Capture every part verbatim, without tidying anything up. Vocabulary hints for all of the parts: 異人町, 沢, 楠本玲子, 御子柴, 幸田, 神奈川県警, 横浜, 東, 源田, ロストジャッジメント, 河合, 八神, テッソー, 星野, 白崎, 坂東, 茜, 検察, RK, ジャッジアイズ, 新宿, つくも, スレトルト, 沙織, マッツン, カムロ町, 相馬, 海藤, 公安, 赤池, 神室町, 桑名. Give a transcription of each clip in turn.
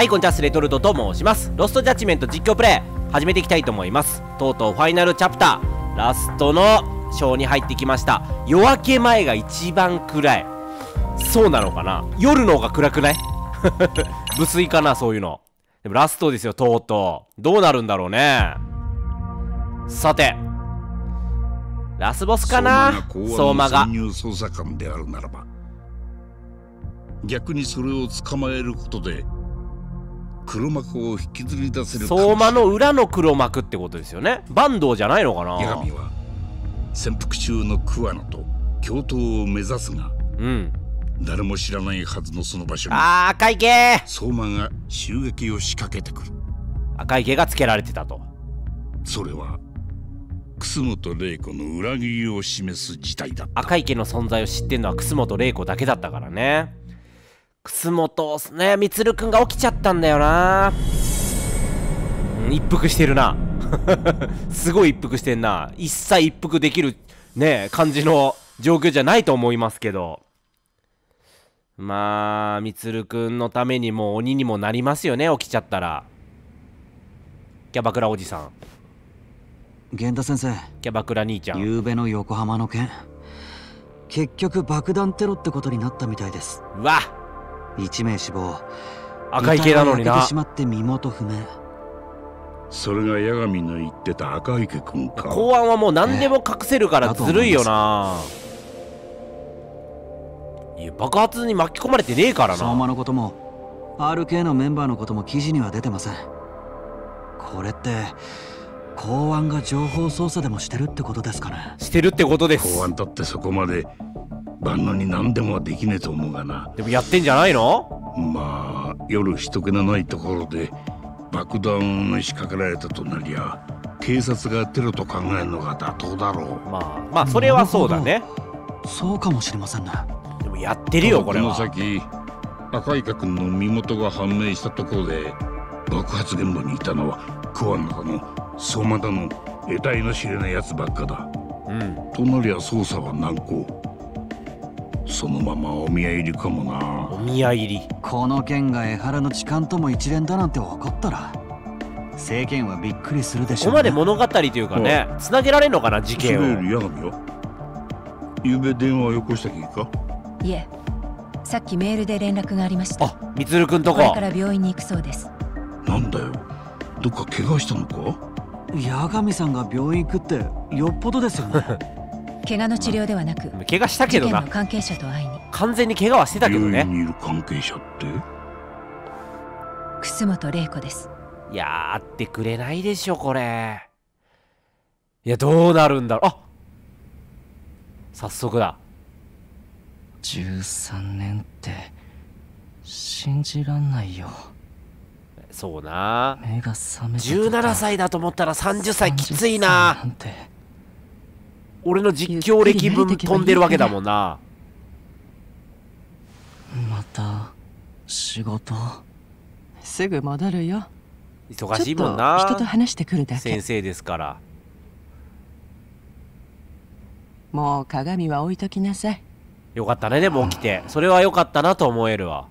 はい、こんにちは、スレトルトと申します。ロストジャッジメント実況プレイ始めていきたいと思います。とうとうファイナルチャプター、ラストの章に入ってきました。夜明け前が一番暗い。そうなのかな、夜の方が暗くない？無水かな、そういうの。でもラストですよ、とうとう。どうなるんだろうね。さて、ラスボスかな、相馬が。捜査官であるならば、逆にそれを捕まえることで黒幕を引きずり出せる。相馬の裏の黒幕ってことですよね。坂東じゃないのかな。闇は潜伏中の桑名と共闘を目指すが、うん、誰も知らないはずのその場所に、あー、赤池、相馬が襲撃を仕掛けてくる。赤池がつけられてたと。それは楠本玲子の裏切りを示す事態だった。赤池の存在を知ってんのは楠本玲子だけだったからね。楠本ね、みつるくんが起きちゃったんだよな。一服してるな。すごい一服してんな。一切一服できるね感じの状況じゃないと思いますけど、まあみつるくんのためにも鬼にもなりますよね、起きちゃったら。キャバクラおじさん、源田先生。キャバクラ兄ちゃん。夕べの横浜の件、結局爆弾テロってことになったみたいです。うわっ、一名死亡、赤池なのにな。焼けてしまって身元不明。それが八神の言ってた赤池くんか。公安はもう何でも隠せるからずるいよな。いや、爆発に巻き込まれてねえからな。相馬のことも アールケー のメンバーのことも記事には出てません。これって公安が情報操作でもしてるってことですかね。してるってことです。公安だってそこまで万能に何でもはできねえと思うがな。でもやってんじゃないの。まあ夜人気のないところで爆弾を仕掛けられたとなりゃ、警察がテロと考えるのが妥当だろう。まあまあそれはそうだね。そうかもしれませんね。でもやってるよこれは。この先赤池君の身元が判明したところで、爆発現場にいたのは桑名の相馬だの得体の知れないやつばっかだ。うん。となりゃ捜査は難航。そのままお宮入りかもな。お宮入り。この件が江原の痴漢とも一連だなんて分かったら、政権はびっくりするでしょう、ね。ここまで物語というかね、つなげられるのかな事件を。ゆうべ電話をよこしたきか。いえ、さっきメールで連絡がありました。あ、みつるくんとこ。これから病院に行くそうです。なんだよ、どっか怪我したのか。八神さんが病院行くってよっぽどですよね。怪我の治療ではなく、怪我したけどな。関係者と会いに。完全に怪我はしてたけどね。病院にいる関係者って楠本玲子です。いや、会ってくれないでしょこれ。いや、どうなるんだろう。あ、早速だ。じゅうさんねんって信じらんないよ。そうな、じゅうななさいだと思ったらさんじゅっさいきついな。俺の実況歴分飛んでるわけだもんな。また仕事すぐ戻るよ。忙しいもんな。人と話してくるだけ先生ですから。もう鏡は置いときなさい。よかったね、でも起きて。それはよかったなと思えるわ。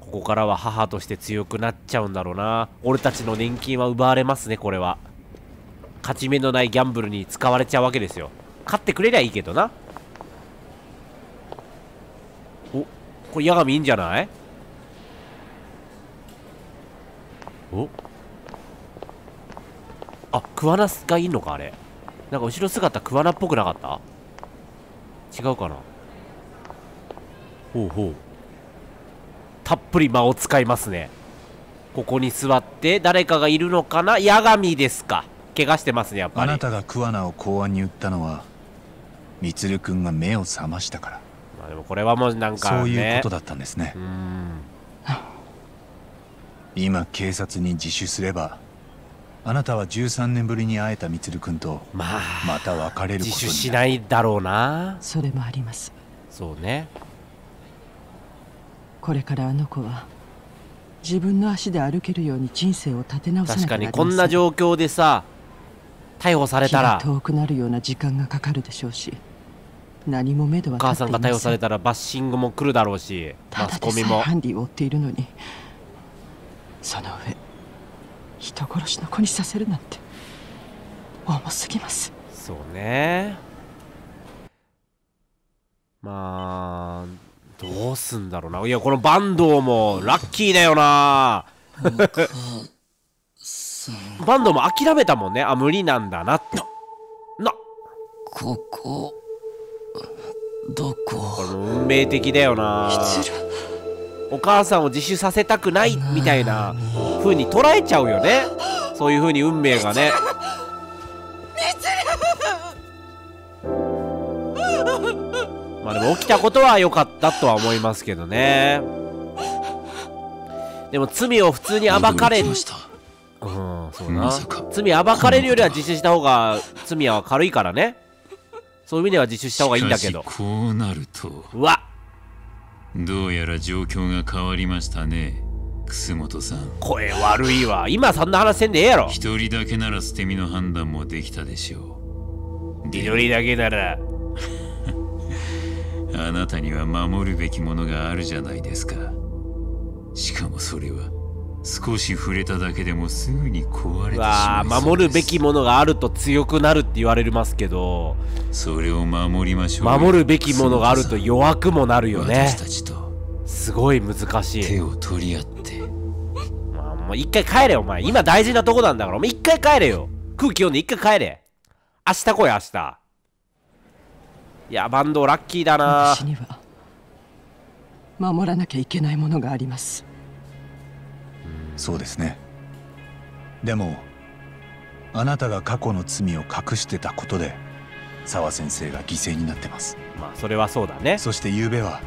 ここからは母として強くなっちゃうんだろうな。俺たちの年金は奪われますねこれは。勝ち目のないギャンブルに使われちゃうわけですよ。勝ってくれりゃいいけどな。お、これ八神いいんじゃない。お、あ、桑名がいいのか。あれなんか後ろ姿桑名っぽくなかった。違うかな。ほうほう、たっぷり間を使いますね。ここに座って誰かがいるのかな。八神ですか。怪我してますねやっぱり。あなたが桑名を公安に売ったのはみつるくんが目を覚ましたから。まあでもこれはもうなんか、ね、そういうことだったんですね。うん。今警察に自首すれば、あなたはじゅうさんねんぶりに会えたみつるくんとまた別れることになる。自首しないだろうな。それもあります。そうね。これからあの子は自分の足で歩けるように人生を立て直さなきゃなりません。確かにこんな状況でさ、逮捕されたら遠くなるような時間がかかるでしょうし、何も目ではお母さんが逮捕されたらバッシングも来るだろうし、マスコミもハンディを追っているのに、その上人殺しの子にさせるなんて重すぎます。そうね、まあどうすんだろうな。いやこの坂東もラッキーだよな坂東も諦めたもんね。あ、無理なんだなってな。ここどこ、これも運命的だよな。お母さんを自首させたくないみたいな風に捉えちゃうよね。そういう風に運命がね。まあでも起きたことは良かったとは思いますけどね。でも罪を普通に暴かれる、うん、そうな、罪暴かれるよりは自首した方が罪は軽いからね。そういう意味では自首した方がいいんだけど、こうなると、うわっ、どうやら状況が変わりましたね、楠本さん。声悪いわ、今そんな話せんでええやろ。一人だけなら捨て身の判断もできたでしょう。一人だけならあなたには守るべきものがあるじゃないですか。しかもそれは少し触れただけでもすぐに壊れてしまう。わあ、守るべきものがあると強くなるって言われますけど、それを守りましょう。守るべきものがあると弱くもなるよね。私たちとすごい難しい。手を取り合って、まあ、もう一回帰れお前。今大事なとこなんだから、お前一回帰れよ。空気読んで一回帰れ。明日来い明日。いや坂東ラッキーだな。私には守らなきゃいけないものがあります。そうですね。でもあなたが過去の罪を隠してたことで沢先生が犠牲になってます。まあそれはそうだね。そしてゆうべは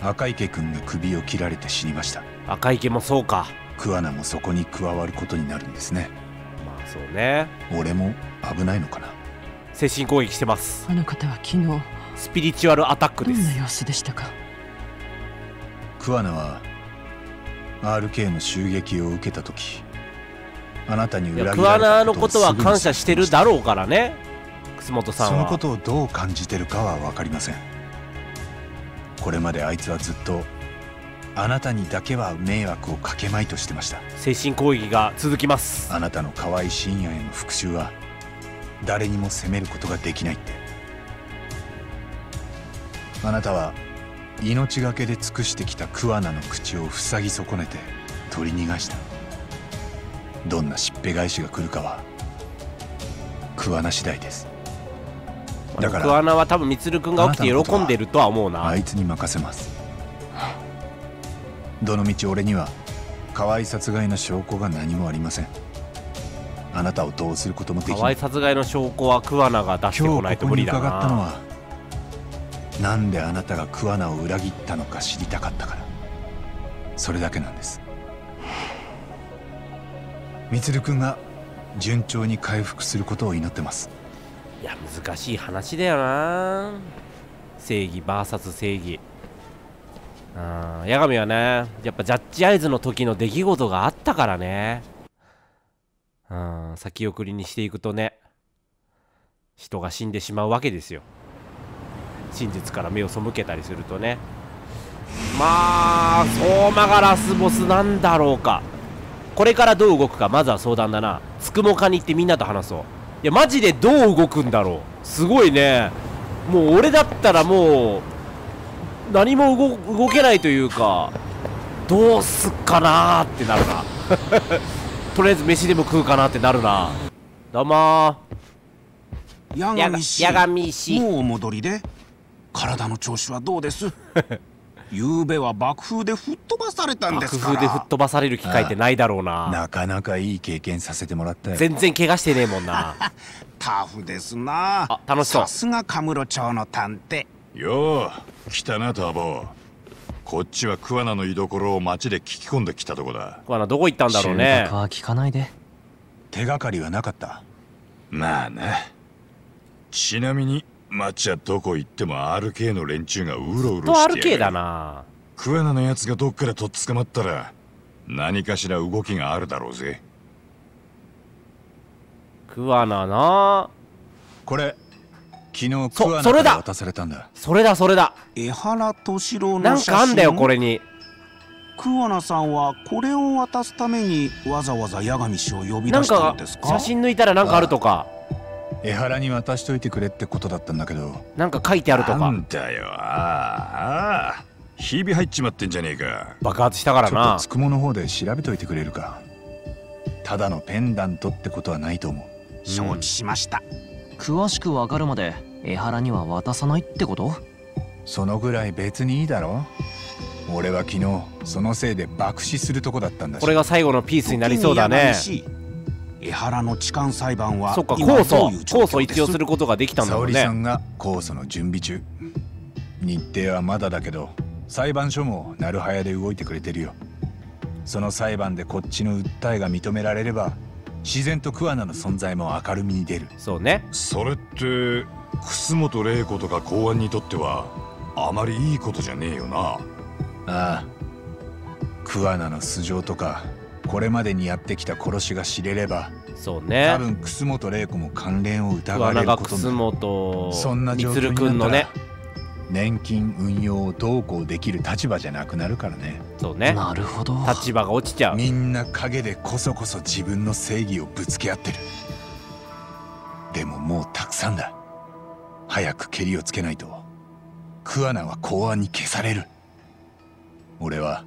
赤池君が首を切られて死にました。赤池もそうか。桑名もそこに加わることになるんですね。まあそうね。俺も危ないのかな。精神攻撃してます。あの方は昨日スピリチュアルアタックです。どんな様子でしたか。桑名は。アールケー の襲撃を受けた時、あなたに裏切られたことをすぐに察知しました。桑名のことは感謝してるだろうからね、楠本さんは。そのことをどう感じてるかは分かりません。これまであいつはずっとあなたにだけは迷惑をかけまいとしてました。精神攻撃が続きます。あなたの河合深夜への復讐は誰にも責めることができないって。あなたは命がけで尽くしてきた桑名の口を塞ぎ損ねて取り逃がした。どんなしっぺ返しが来るかは桑名次第です。だから桑名は多分充君が起きて喜んでるとは思うな。あいつに任せます。どのみち俺には河合殺害の証拠が何もありません。あなたをどうすることもできない。河合殺害の証拠は桑名が出してこないと無理だな。今日ここに伺ったのはなんであなたが桑名を裏切ったのか知りたかったから、それだけなんです。充君が順調に回復することを祈ってます。いや難しい話だよな。正義 ブイエス 正義。ああ八神はね、やっぱジャッジアイズの時の出来事があったからね。うん、先送りにしていくとね、人が死んでしまうわけですよ。真実から目を背けたりするとね。まあ相馬がラスボスなんだろうか。これからどう動くかまずは相談だな。つくも課に行ってみんなと話そう。いやマジでどう動くんだろう。すごいね。もう俺だったらもう何も 動, 動けないというか、どうすっかなーってなるなとりあえず飯でも食うかなってなるな。どうもー八神氏、もうお戻りで。体の調子はどうです夕べは爆風で吹っ飛ばされたんですから。爆風で吹っ飛ばされる機会ってないだろうな。ああなかなかいい経験させてもらったよ。全然怪我してねえもんなタフですなあ。楽しそう。さすが神室町の探偵よ。う来たなターボ。こっちは桑名の居所を町で聞き込んできたとこだ。桑名どこ行ったんだろうね。収穫は聞かないで。手がかりはなかった。まあね。ちなみに町はどこ行っても アールケー の連中がうろうろしてやがる。桑名のやつがどっからとっ捕まったら何かしら動きがあるだろうぜ。桑名な。これ昨日桑名から渡されたんだ。それだそれだ。江原敏郎の写真。なんかあんだよこれに。桑名さんはこれを渡すためにわざわざ八神氏を呼び出したんですか？写真抜いたらなんかあるとか。江原に渡しといてくれってことだったんだけど、なんか書いてあるとか。なんだよ。ああ、ひび入っちまってんじゃねえか。爆発したからな。ちょっとつくもの方で調べといてくれるか。ただのペンダントってことはないと思う。承知しました。詳しくわかるまで江原には渡さないってこと？そのぐらい別にいいだろ。俺は昨日そのせいで爆死するとこだったんだし。これが最後のピースになりそうだね。江原の痴漢裁判は、そっか、控訴控訴一応することができたんだもんね。沙織さんが控訴の準備中。日程はまだだけど、裁判所もなるはやで動いてくれてるよ。その裁判でこっちの訴えが認められれば、自然と桑名の存在も明るみに出る。そうね。それって楠本玲子とか公安にとってはあまりいいことじゃねえよな。ああ、桑名の素性とかこれまでにやってきた殺しが知れれば、そうね、多分楠本玲子も関連を疑われることも。そんな状況になったら年金運用をどうこうできる立場じゃなくなるからね。そうね。なるほど。立場が落ちちゃう。みんな陰でこそこそ自分の正義をぶつけ合ってる。でももうたくさんだ。早くケリをつけないと桑名は公安に消される。俺は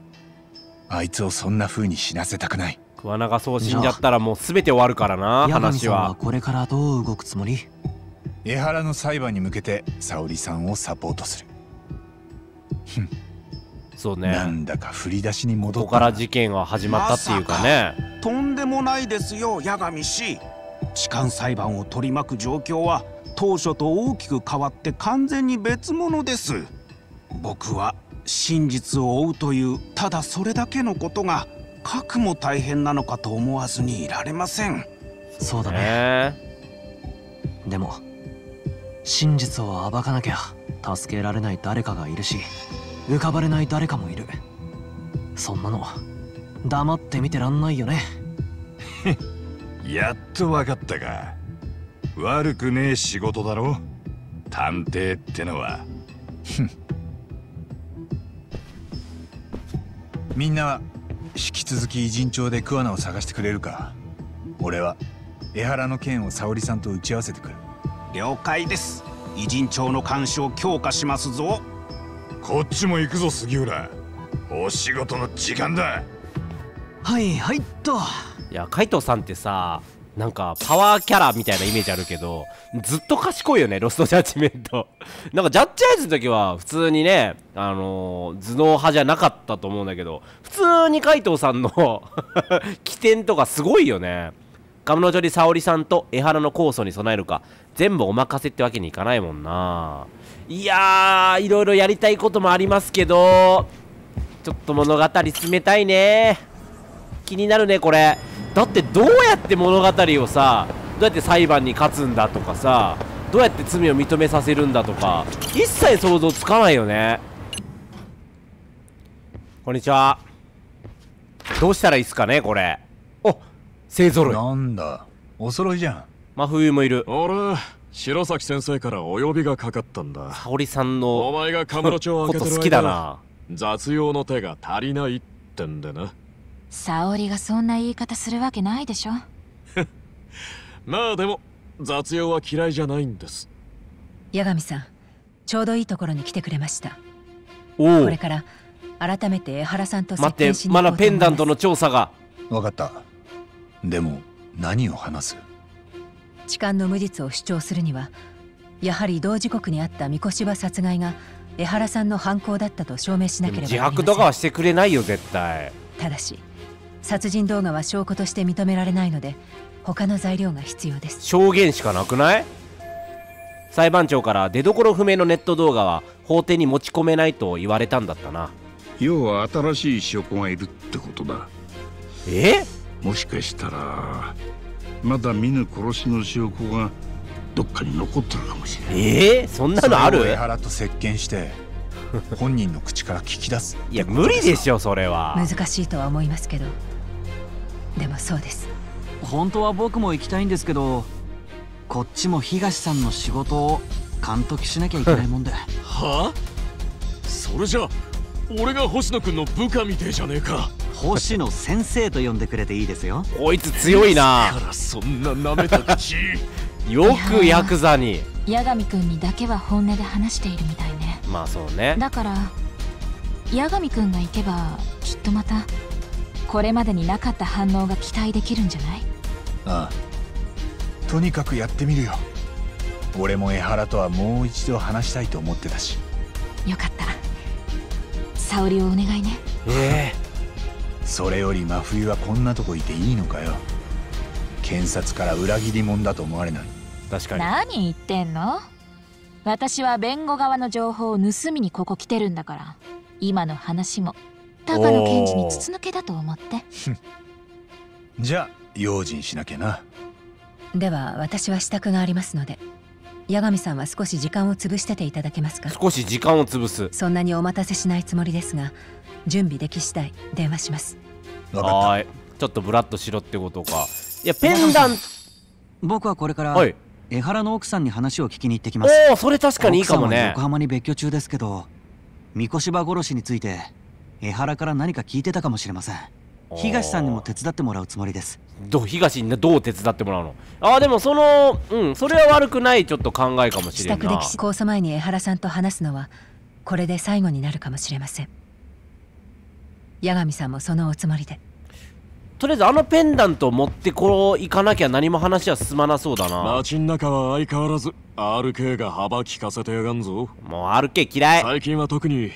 あいつをそんな風に死なせたくない。桑名がそう死んじゃったらもう全て終わるからな。話はこれからどう動くつもり？江原の裁判に向けて沙織さんをサポートする。そうね。なんだか振り出しに戻った。ここから事件は始まったっていうかね。かとんでもないですよ八神氏。痴漢裁判を取り巻く状況は当初と大きく変わって完全に別物です。僕は真実を追うというただそれだけのことがかくも大変なのかと思わずにいられません。そうだね。でも真実を暴かなきゃ助けられない誰かがいるし、浮かばれない誰かもいる。そんなの黙って見てらんないよね。やっとわかったか。悪くねえ仕事だろ探偵ってのは。みんなは引き続き尋常で桑名を探してくれるか。俺は江原の件を沙織さんと打ち合わせてくる。了解です。異人町の監視を強化しますぞ。こっちも行くぞ杉浦。お仕事の時間だ。はいはいっと。いや海藤さんってさ、なんかパワーキャラみたいなイメージあるけど、ずっと賢いよね。ロストジャッジメントなんかジャッジアイズの時は普通にね、あのー、頭脳派じゃなかったと思うんだけど、普通に海藤さんの起点とかすごいよね。彼女に沙織さんと江原の控訴に備えるか、全部お任せってわけにいかないもんな。いやー、いろいろやりたいこともありますけど、ちょっと物語進めたいね。気になるねこれ。だってどうやって物語をさ、どうやって裁判に勝つんだとかさ、どうやって罪を認めさせるんだとか、一切想像つかないよね。こんにちは。どうしたらいいっすかねこれ。おっ、勢ぞろい。なんだお揃いじゃん。真冬もいる。あれ、白崎先生からお呼びがかかったんだ。沙織さんのお前がカムロ町を開けてる間、好きだな、雑用の手が足りないってんでな。沙織がそんな言い方するわけないでしょ。まあでも雑用は嫌いじゃないんです。八神さん、ちょうどいいところに来てくれました。おお、これから改めて江原さんと接見しに行こうと思います。待って、まだペンダントの調査が。分かった。でも何を話す？痴漢の無実を主張するには、やはり同時刻にあった御子柴殺害が江原さんの犯行だったと証明しなければなりません。自白とかはしてくれないよ絶対。ただし殺人動画は証拠として認められないので、他の材料が必要です。証言しかなくない？裁判長から出どころ不明のネット動画は法廷に持ち込めないと言われたんだったな。要は新しい証拠がいるってことだ。え？もしかしたらまだ見ぬ殺しの証拠がどっかに残ってるかもしれない。えー、そんなのある？江原と接見して本人の口から聞き出す。いや無理でしょそれは。難しいとは思いますけど、でもそうです。本当は僕も行きたいんですけど、こっちも東さんの仕事を。監督しなきゃいけないもんで。はあ、それじゃあ俺が星野くんの部下みてえじゃねえか。星野先生と呼んでくれていいですよ。こいつ強いな。だからそんな舐めた口よくヤクザに。八神くんにだけは本音で話しているみたいね。まあそうね。だから八神くんが行けばきっとまたこれまでになかった反応が期待できるんじゃない？ああ、とにかくやってみるよ。俺も江原とはもう一度話したいと思ってたし。よかった、沙織をお願いね。ええー、それより真冬はこんなとこいていいのかよ。検察から裏切り者だと思われない？確かに。何言ってんの。私は弁護側の情報を盗みにここ来てるんだから、今の話も高野検事に筒抜けだと思ってじゃあ用心しなきゃな。では私は支度がありますので、八神さんは少し時間を潰してていただけますか。少し時間を潰す。そんなにお待たせしないつもりですが、準備でき次第電話します。分かった。はい、ちょっとブラッとしろってことか。いや、ペンダント。僕はこれから江原の奥さんに話を聞きに行ってきます。おお、それ確かにいいかもね。横浜に別居中ですけど、御子柴殺しについて江原から何か聞いてたかもしれません。東さんにも手伝ってもらうつもりです。どう、東にどう手伝ってもらうの。ああ、でもその、うん、それは悪くない、ちょっと考えかもしれない。支度できし、控訴前に江原さんと話すのはこれで最後になるかもしれません。八神さんもそのおつもりで。とりあえずあのペンダントを持ってこう行かなきゃ何も話は進まなそうだな。街ん中は相変わらず アールケー が幅利かせてやがんぞ。もう アールケー 嫌い。最近は特に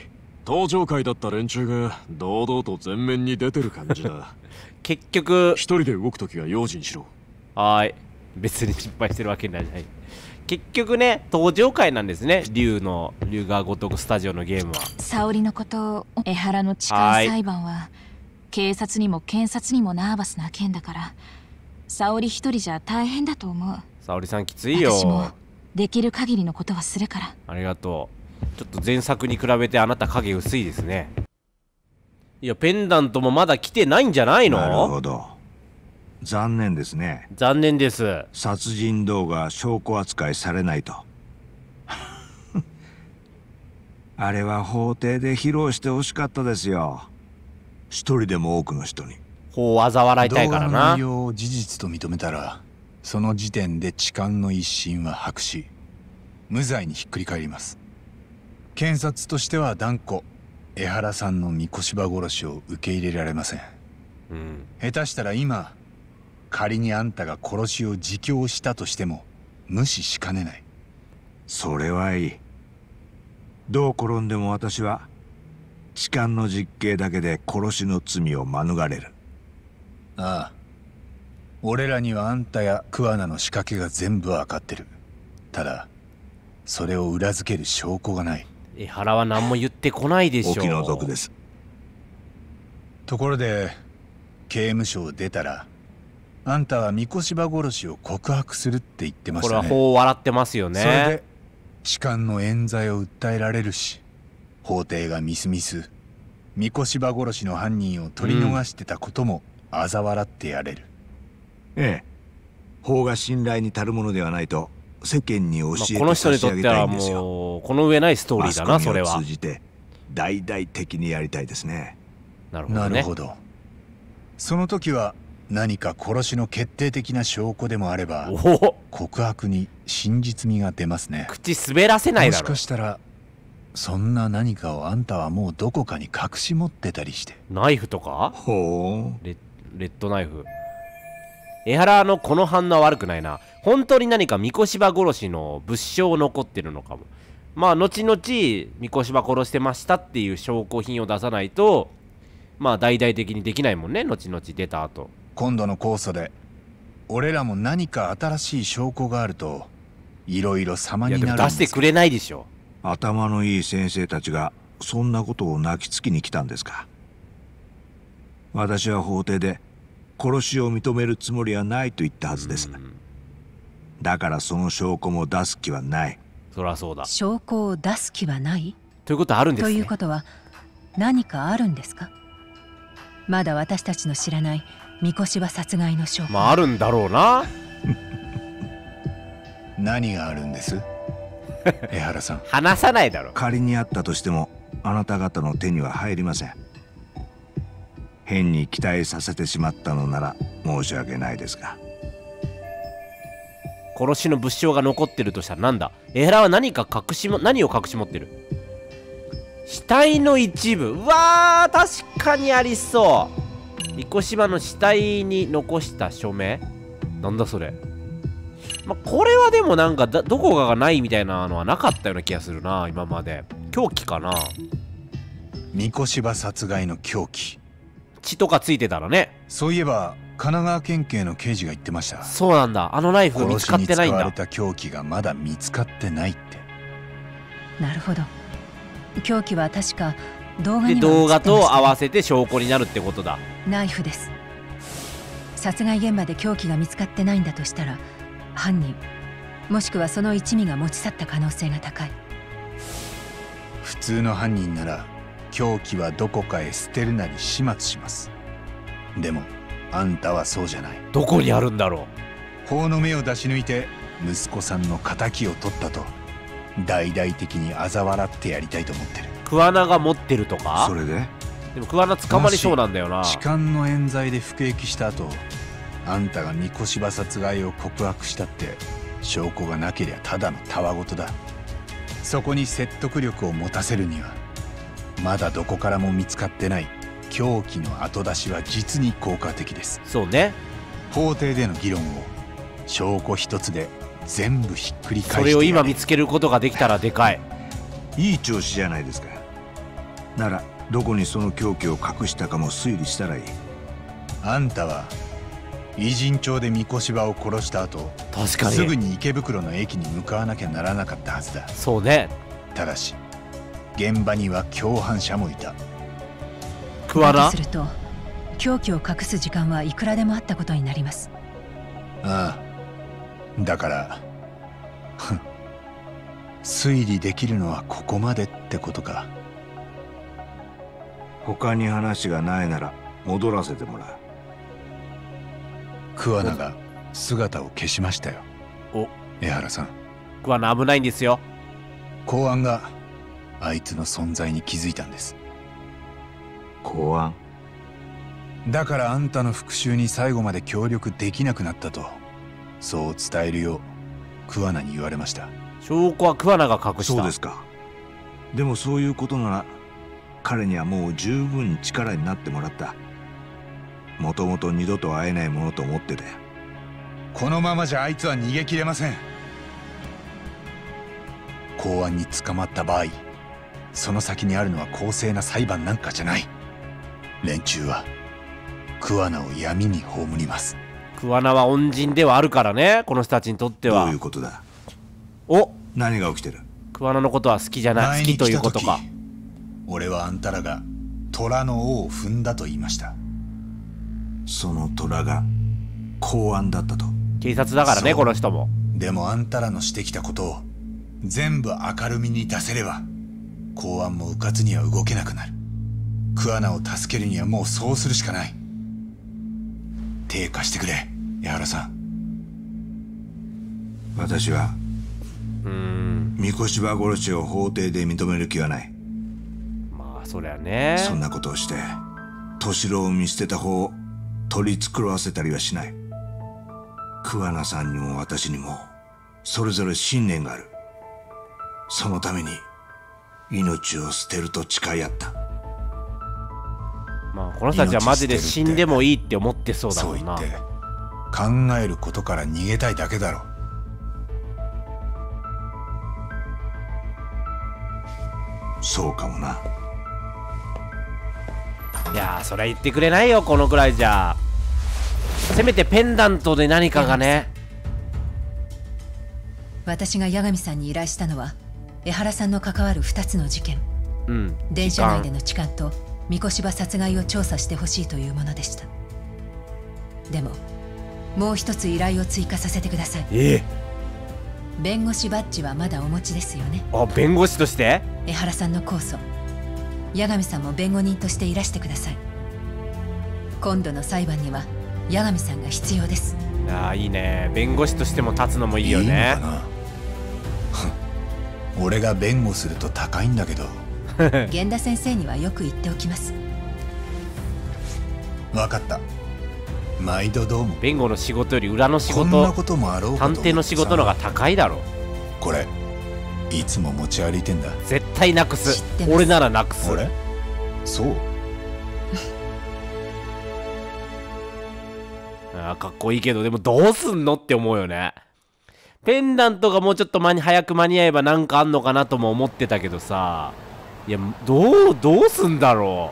登場会だった連中が堂々と前面に出てる感じだ結局一人で動くときは用心しろ。はい、別に心配してるわけないじゃない。結局ね、登場会なんですね、龍の龍が如くスタジオのゲームは。沙織のことを江原の近い裁判は警察にも検察にもナーバスな件だから、沙織一人じゃ大変だと思う。沙織さんきついよ。私もできる限りのことはするから。ありがとう。ちょっと前作に比べてあなた影薄いですね。いや、ペンダントもまだ来てないんじゃないの？なるほど。残念ですね。残念です。殺人動画証拠扱いされないと。あれは法廷で披露してほしかったですよ。一人でも多くの人に。法を嘲笑いたいからな。動画の内容を事実と認めたら、その時点で痴漢の一審は白紙、無罪にひっくり返ります。検察としては断固江原さんの御子柴殺しを受け入れられません、うん、下手したら今仮にあんたが殺しを自供したとしても無視しかねない。それはいい。どう転んでも私は痴漢の実刑だけで殺しの罪を免れる。ああ、俺らにはあんたや桑名の仕掛けが全部わかってる。ただそれを裏付ける証拠がない。江原は何も言ってこないでしょう。お気の毒です。ところで刑務所を出たらあんたは御子柴殺しを告白するって言ってましたね。これは法を笑ってますよね。それで痴漢の冤罪を訴えられるし、法廷がみすみす御子柴殺しの犯人を取り逃してたことも嘲笑ってやれる、うん、ええ、法が信頼に足るものではないと世間に教えて、この人にとってはもうこの上ないストーリーだな。それは通じて大々的にやりたいですね。なるほどね。なるほど。その時は何か殺しの決定的な証拠でもあれば告白に真実味が出ますね。口滑らせないだろ。もしかしたらそんな何かをあんたはもうどこかに隠し持ってたりして。ナイフとか？ほう。レッドナイフ。江原のこの反応は悪くないな。本当に何か御子柴殺しの物証残ってるのかも。まあ後々御子柴殺してましたっていう証拠品を出さないとまあ大々的にできないもんね、後々出た後。今度の控訴で俺らも何か新しい証拠があるといろいろ様になるんです。いやでも出してくれないでしょ。頭のいい先生たちがそんなことを泣きつきに来たんですか。私は法廷で殺しを認めるつもりはないと言ったはずです、うん、だからその証拠も出す気はない。そりゃそうだ。証拠を出す気はないということはあるんですね。ということは何かあるんですか。まだ私たちの知らない御子柴殺害の証拠。まああるんだろうな何があるんです江原さん、話さないだろ。仮にあったとしてもあなた方の手には入りません。変に期待させてしまったのなら申し訳ないですが。殺しの物証が残ってるとしたらなんだ。江原は何か隠しも何を隠し持ってる。死体の一部。うわー、確かにありそう。生島の死体に残した署名、なんだそれ。ま、これはでもなんかだどこかがないみたいなのはなかったような気がするな。今まで凶器かな。御子柴殺害の凶器、血とかついてたらね。そういえば神奈川県警の刑事が言ってました。そうなんだ、あのナイフが見つかってないんだ。殺しに使われた凶器がまだ見つかってないって。なるほど、凶器は確か動画には映ってましたね。で動画と合わせて証拠になるってことだ。ナイフです。殺害現場で凶器が見つかってないんだとしたら、犯人もしくはその一味が持ち去った可能性が高い。普通の犯人なら凶器はどこかへ捨てるなり始末します。でもあんたはそうじゃない。どこにあるんだろう。法の目を出し抜いて息子さんの仇を取ったと大々的に嘲笑ってやりたいと思ってる。桑名が持ってるとか。それででも桑名捕まりそうなんだよな。痴漢の冤罪で服役した後、あんたが御子柴殺害を告白したって証拠がなけりゃただのたわごとだ。そこに説得力を持たせるにはまだどこからも見つかってない凶器の後出しは実に効果的です。そうね。法廷での議論を証拠一つで全部ひっくり返して、それを今見つけることができたらでかい。いい調子じゃないですか。ならどこにその凶器を隠したかも推理したらいい。あんたは異人町で御子柴を殺した後、確かにすぐに池袋の駅に向かわなきゃならなかったはずだ。そうね。ただし現場には共犯者もいた。桑名？すると凶器を隠す時間はいくらでもあったことになります。ああ、だから推理できるのはここまでってことか。他に話がないなら戻らせてもらう。桑名が姿を消しましたよ。お、江原さん、桑名危ないんですよ。公安があいつの存在に気づいたんです。公安だからあんたの復讐に最後まで協力できなくなったと、そう伝えるよう桑名に言われました。証拠は桑名が隠した。そうですか。でもそういうことなら彼にはもう十分力になってもらった。もともと二度と会えないものと思ってて。このままじゃあいつは逃げ切れません。公安に捕まった場合、その先にあるのは公正な裁判なんかじゃない。連中は桑名を闇に葬ります。桑名は恩人ではあるからね、この人たちにとっては。どういうことだ。お、何が起きてる。桑名のことは好きじゃない。好きということか。俺はあんたらが虎の尾を踏んだと言いました。その虎が公安だったと。警察だからね、この人も。でもあんたらのしてきたことを全部明るみに出せれば公安も迂闊には動けなくなる。桑名を助けるにはもうそうするしかない。手貸してくれ、矢原さん。私はうーん御子柴殺しを法廷で認める気はない。まあそりゃね。そんなことをして敏郎を見捨てた方を取り繕わせたりはしない。桑名さんにも私にもそれぞれ信念がある。そのために命を捨てると誓い合った。まあこの人たちはマジで死んでもいいって思ってそうだもんな。そう言って考えることから逃げたいだけだろ。そうかもな。いやー、それは言ってくれないよこのくらいじゃ。せめてペンダントで何かがね。私が八神さんに依頼したのは江原さんの関わるふたつの事件、うん、電車内での痴漢と御子柴殺害を調査してほしいというものでした。でももう一つ依頼を追加させてください。ええ、弁護士バッジはまだお持ちですよね。あ、弁護士として江原さんの控訴、八神さんも弁護人としていらしてください。今度の裁判には八神さんが必要です。ああ、いいね。弁護士としても立つのもいいよね。いい俺が弁護すると高いんだけど。源田先生にはよく言っておきます。分かった。毎度どうも。弁護の仕事より裏の仕事、こんなこともあろうかと。探偵の仕事の方が高いだろ。これいつも持ち歩いてんだ。絶対なくす。俺ならなくす。俺？そうあ、かっこいいけど、でもどうすんのって思うよね。ペンダントがもうちょっと間に早く間に合えばなんかあんのかなとも思ってたけどさ。いや、どうどうすんだろ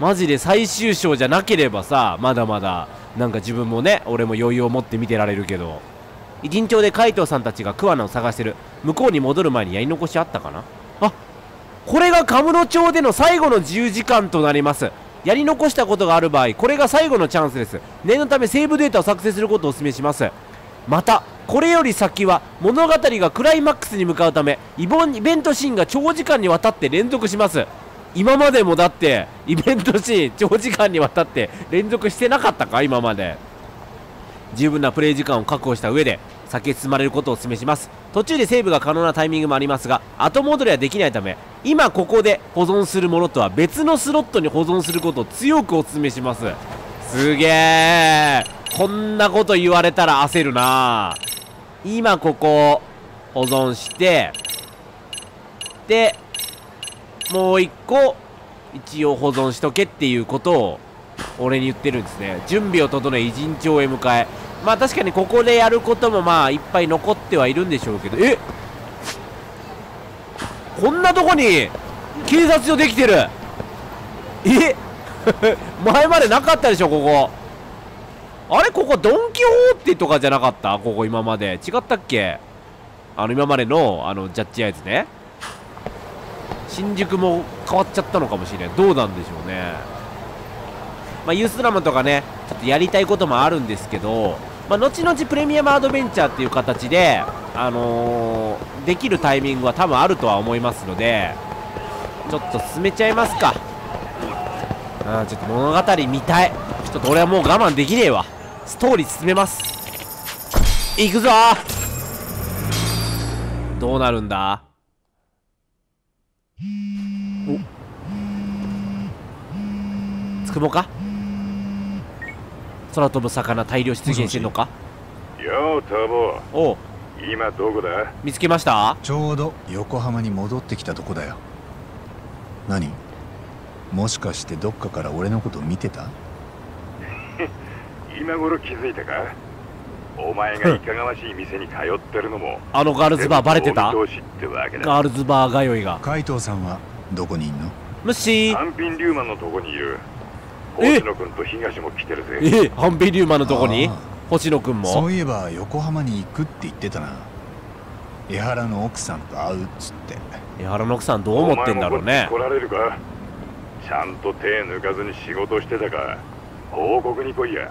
う。マジで最終章じゃなければさ、まだまだ、なんか自分もね、俺も余裕を持って見てられるけど。陣長で海藤さんたちが桑名を探してる。向こうに戻る前にやり残しあったかな。あ、これがカムロ町での最後の自由時間となります。やり残したことがある場合、これが最後のチャンスです。念のためセーブデータを作成することをお勧めします。また、これより先は物語がクライマックスに向かうため、イベントシーンが長時間にわたって連続します。今までもだってイベントシーン長時間にわたって連続してなかったか。今まで十分なプレイ時間を確保した上で先へ進まれることをお勧めします。途中でセーブが可能なタイミングもありますが、後戻りはできないため、今ここで保存するものとは別のスロットに保存することを強くお勧めします。すげえ、こんなこと言われたら焦るな。今ここ保存してで、もう一個、一応保存しとけっていうことを、俺に言ってるんですね。準備を整え、偉人町へ向かえ。まあ確かにここでやることもまあいっぱい残ってはいるんでしょうけど、えっ、こんなとこに、警察署できてる。え前までなかったでしょ、ここ。あれ、ここドンキホーテとかじゃなかった？ここ今まで。違ったっけ？あの、今までの、あの、ジャッジアイズね。新宿も変わっちゃったのかもしれない。どうなんでしょうね。まあ、ユースドラマとかね、ちょっとやりたいこともあるんですけど、まあ、後々プレミアムアドベンチャーっていう形で、あのー、できるタイミングは多分あるとは思いますので、ちょっと進めちゃいますか。あー、ちょっと物語見たい。ちょっと俺はもう我慢できねえわ。ストーリー進めます。行くぞー。どうなるんだ？お、つくもか。空飛ぶ魚大量出現してんのか。ようタボ。おう、今どこだ？見つけました。ちょうど横浜に戻ってきたとこだよ。何、もしかしてどっかから俺のこと見てた？今頃気づいたか。お前がいかがわしい店に通ってるのもあのガールズバーバレてた。ガールズバー通いが。海藤さんはどこにいんの？むしハンピン・リューマンのとこにいる。星野君と東も来てるぜ。ええ、ハンピン・リューマンのとこに星野君も。そういえば横浜に行くって言ってたな。江原の奥さんと会うっつって。江原の奥さんどう思ってんだろうね。来られるか。ちゃんと手抜かずに仕事してたか。報告に来いや。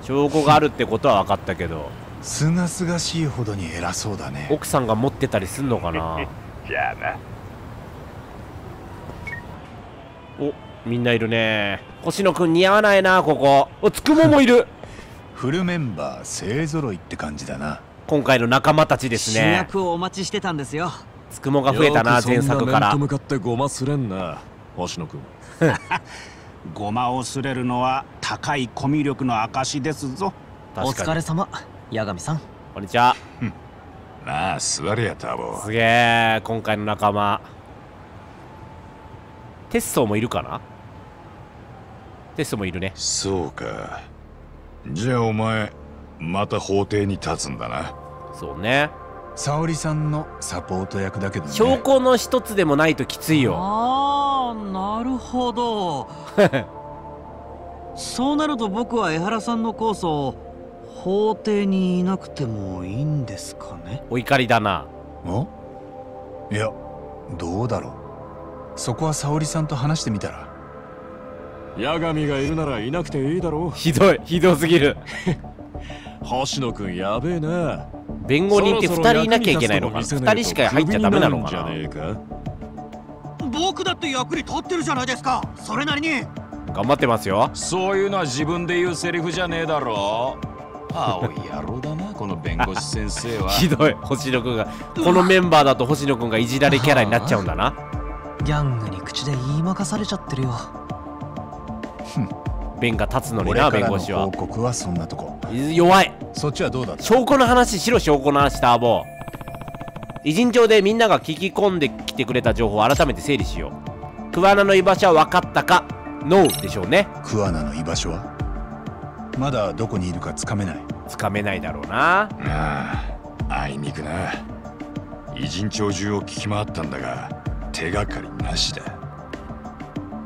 証拠があるってことは分かったけど、すがすがしいほどに偉そうだね。奥さんが持ってたりすんのかな。じゃあな。お、みんないるね。星野くん似合わないな、ここ。お、つくももいる。フルメンバー勢ぞろいって感じだな。今回の仲間たちですね。主役をお待ちしてたんですよ。つくもが増えたな、前作から。面と向かってゴマすれんな、星野くん。ゴマをすれるのは高いコミュ力の証ですぞ。お疲れ様、八神さん。こんにちは。なあ、座れやタボ。すげえ、今回の仲間。テッソーもいるかな。テッソーもいるね。そうか。じゃあお前また法廷に立つんだな。そうね。沙織さんのサポート役だけどね。証拠の一つでもないときついよ。ああ、なるほど。そうなると僕は江原さんの控訴を法廷にいなくてもいいんですかね。お怒りだな。ん？いや、どうだろう。そこは沙織さんと話してみたら。八神がいるならいなくていいだろう。ひどい、ひどすぎる。星野くんやべえな。弁護人ってふたりいなきゃいけないのか。ふたりしか入っちゃダメなのかな。僕だって役に立ってるじゃないですか。それなりに頑張ってますよ。そういうのは自分で言うセリフじゃねえだろ。青い野郎だなこの弁護士先生はひどい。星野くんがこのメンバーだと星野くんがいじられキャラになっちゃうんだな。ギャングに口で言いまかされちゃってるよ。弁が立つのにな、弁護士は。報告はそんなとこ弱い。そっちはどうだった？証拠の話しろ、証拠の話。ターボ偉人帳でみんなが聞き込んできてくれた情報を改めて整理しよう。桑名の居場所は分かったか？ノーでしょうね。桑名の居場所はまだどこにいるかつかめない。つかめないだろうな。ああ、あいにくな。偉人帳中を聞き回ったんだが手がかりなしだ。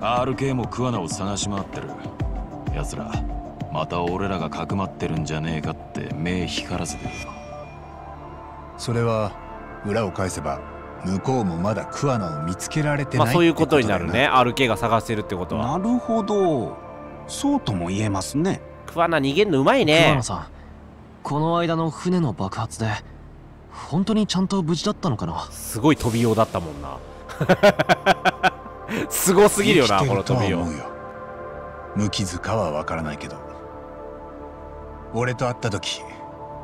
アールケー も桑名を探し回ってる。奴らまた俺らがかくまってるんじゃねえかって目光らせてるよ。それは裏を返せば向こうもまだ桑名を見つけられてない。まあそういうことになるね。 アールケー が探してるってことは。なるほど、そうとも言えますね。桑名逃げるのうまいね。桑名さん、この間の船の爆発で本当にちゃんと無事だったのかな。すごい飛びようだったもんな。すごすぎるよなこの飛びよう。無傷かはわからないけど、俺と会った時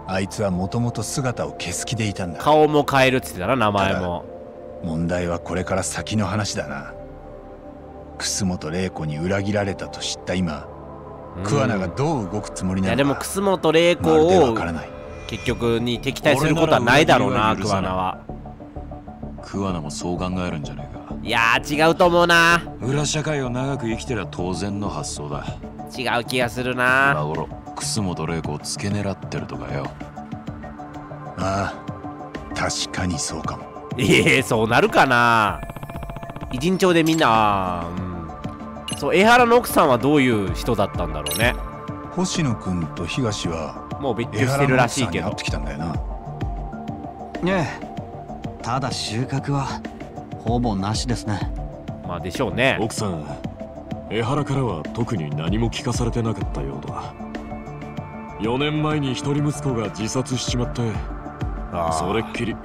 あいつはもともと姿を消す気でいたんだ。顔も変えるって言ってたな、名前も。問題はこれから先の話だな。楠本玲子に裏切られたと知った今、桑名がどう動くつもりなのか。いやでも楠本玲子を結局に敵対することはないだろうな、桑名は。桑名もそう考えるんじゃないか。いやー違うと思うな。裏社会を長く生きてりゃ当然の発想だ。違う気がするな。今頃楠本玲子を付け狙ってるとかよ。ああ確かにそうかも。ええー、そうなるかな。偉人帳でみんな、うん、そう、江原の奥さんはどういう人だったんだろうね。星野君と東はもう別居してるらしいけど。ねえ、ただ収穫はほぼなしですね。まあでしょうね。奥さん、江原からは特に何も聞かされてなかったようだ。よねんまえに一人息子が自殺しちまって、それっきり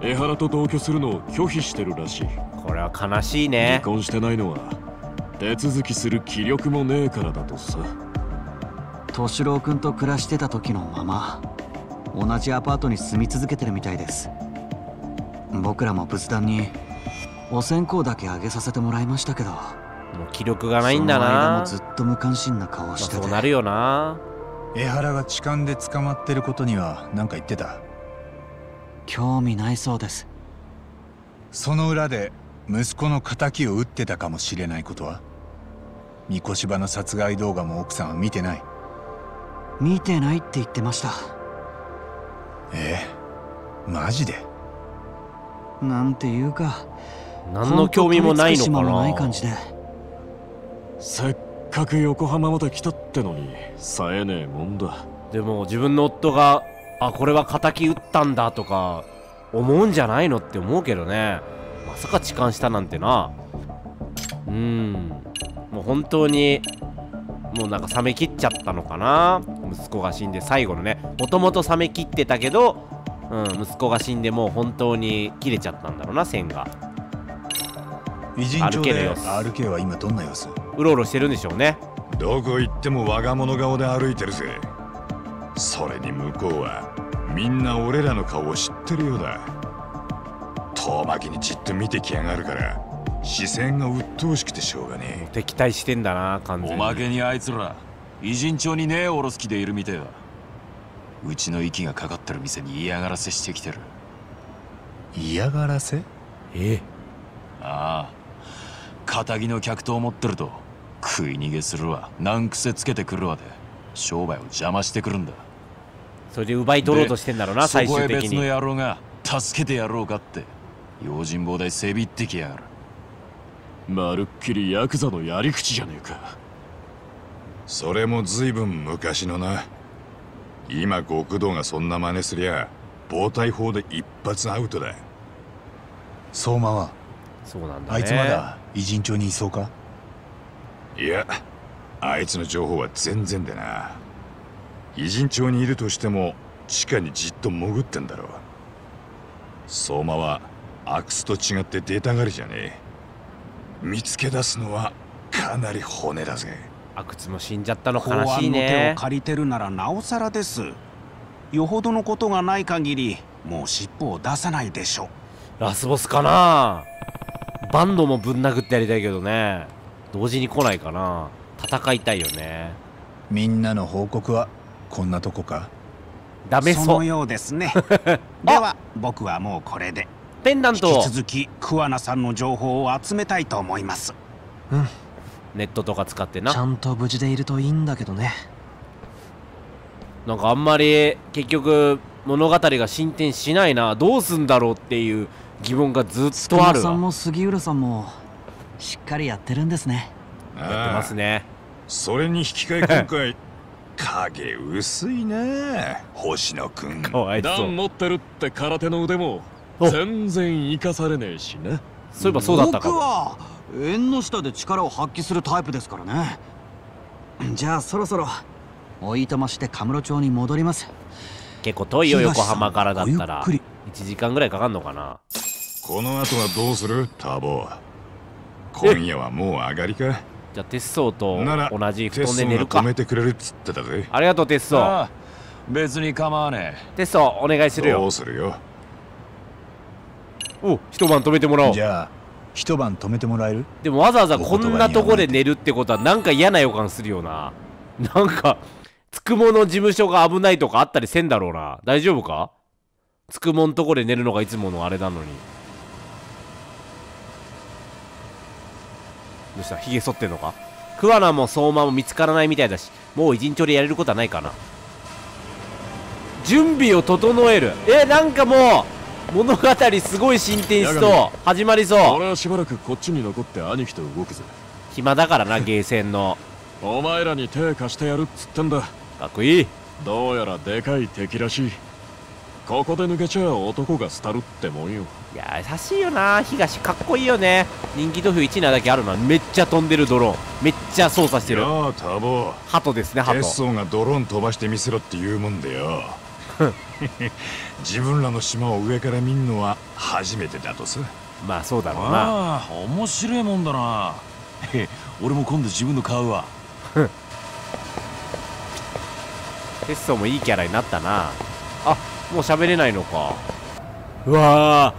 江原と同居するのを拒否してるらしい。これは悲しいね。離婚してないのは手続きする気力もねえからだとさ。敏郎君と暮らしてた時のまま同じアパートに住み続けてるみたいです。僕らも仏壇にお線香だけあげさせてもらいましたけど、もう気力がないんだな。その間もずっと無関心な顔してて、まあ、そうなるよな。江原が痴漢で捕まってることには何か言ってた？興味ないそうです。その裏で息子の仇を撃ってたかもしれないことは？神子柴の殺害動画も奥さんは見てない。見てないって言ってました。ええ、マジで？なんていうか何の興味もないのかな。せっかく横浜まで来たってのに冴えねえもんだ。でも自分の夫があこれは仇撃ったんだとか思うんじゃないのって思うけどね。まさか痴漢したなんてな。うーん、もう本当にもうなんか冷め切っちゃったのかな。息子が死んで最後のね、もともと冷め切ってたけど、うん、息子が死んでもう本当に切れちゃったんだろうな、線が。偉人帳で アールケー は今どんな様子？うろうろしてるんでしょうね。どこ行っても我が物顔で歩いてるぜ。それに向こうはみんな俺らの顔を知ってるようだ。遠巻きにじっと見てきやがるから視線が鬱陶しくてしょうがねえ。敵対してんだな完全に。おまけにあいつら偉人帳にねえおろす気でいるみてえだ。うちの息がかかってる店に嫌がらせしてきてる。嫌がらせ？ええ、ああ仇の客と思ってると食い逃げするわ、難癖つけてくるわで商売を邪魔してくるんだ。それで奪い取ろうとしてんだろうな最終的に。そこへ別の野郎が助けてやろうかって用心棒代せびってきやがる。まるっきりヤクザのやり口じゃねえか。それもずいぶん昔のな。今極道がそんな真似すりゃ暴対法で一発アウトだ。相馬はそうなんだ、ね、あいつまだ偉人帳にいそうか？いやあいつの情報は全然でな。偉人帳にいるとしても地下にじっと潜ってんだろう。相馬は阿久津と違って出たがりじゃねえ。見つけ出すのはかなり骨だぜ。阿久津も死んじゃったの悲しいね。公安の手を借りてるならなおさらです。よほどのことがない限りもう尻尾を出さないでしょ。ラスボスかな。バンドもぶん殴ってやりたいけどね、同時に来ないかな。戦いたいよね。みんなの報告はこんなとこか。ダメそう。そのようですね。では僕はもうこれで。ペンダントを引き続き桑名さんの情報を集めたいと思います。うん、ネットとか使ってな。ちゃんと無事でいるといいんだけどね。なんかあんまり結局物語が進展しないな。どうすんだろうっていう疑問がずっとあるわ。菅野さんも杉浦さんもしっかりやってるんですね。やってますね。それに引き換え今回影薄いね、星野くん。かわいそう。段持ってるって空手の腕も全然生かされねえしね。そういえばそうだったか。僕は縁の下で力を発揮するタイプですからね。じゃあそろそろおいとまして神室町に戻ります。結構遠いよ、横浜からだったらいちじかんぐらいかかんのかな。この後はどうする多忙。今夜はもう上がりか。じゃあテッソーと同じ布団で寝るか。止めてくれるっつってたぜ。ありがとうテッソー。別に構わねえ。テッソーお願いするよ。どうするよ。お、一晩止めてもらおう。じゃあ一晩止めてもらえる。でもわざわざこんなとこで寝るってことはなんか嫌な予感するよな。なんかつくもの事務所が危ないとかあったりせんだろうな。大丈夫か。つくもんとこで寝るのがいつものあれなのに。どうした、ひげ剃ってんのか。桑名も相馬も見つからないみたいだし、もう一日でやれることはないかな。準備を整える。え、なんかもう物語すごい進展しそう。始まりそう。俺はしばらくこっちに残って兄貴と動くぜ。暇だからなゲーセンの。お前らに手貸してやるっつってんだ。かっこいい。どうやらでかい敵らしい。ここで抜けちゃ男が廃るってもんよ。いや優しいよな東、かっこいいよね。人気投票いちいなだけあるな。めっちゃ飛んでるドローン、めっちゃ操作してる。ああ多忙。ハトですね。ハト。テッソーがドローン飛ばしてみせろって言うもんだよ。自分らの島を上から見るのは初めてだとさ。まあそうだろうな。ああ面白いもんだな。俺も今度自分の買うわ。テッソーもいいキャラになったな。あ、もう喋れないのか。うわ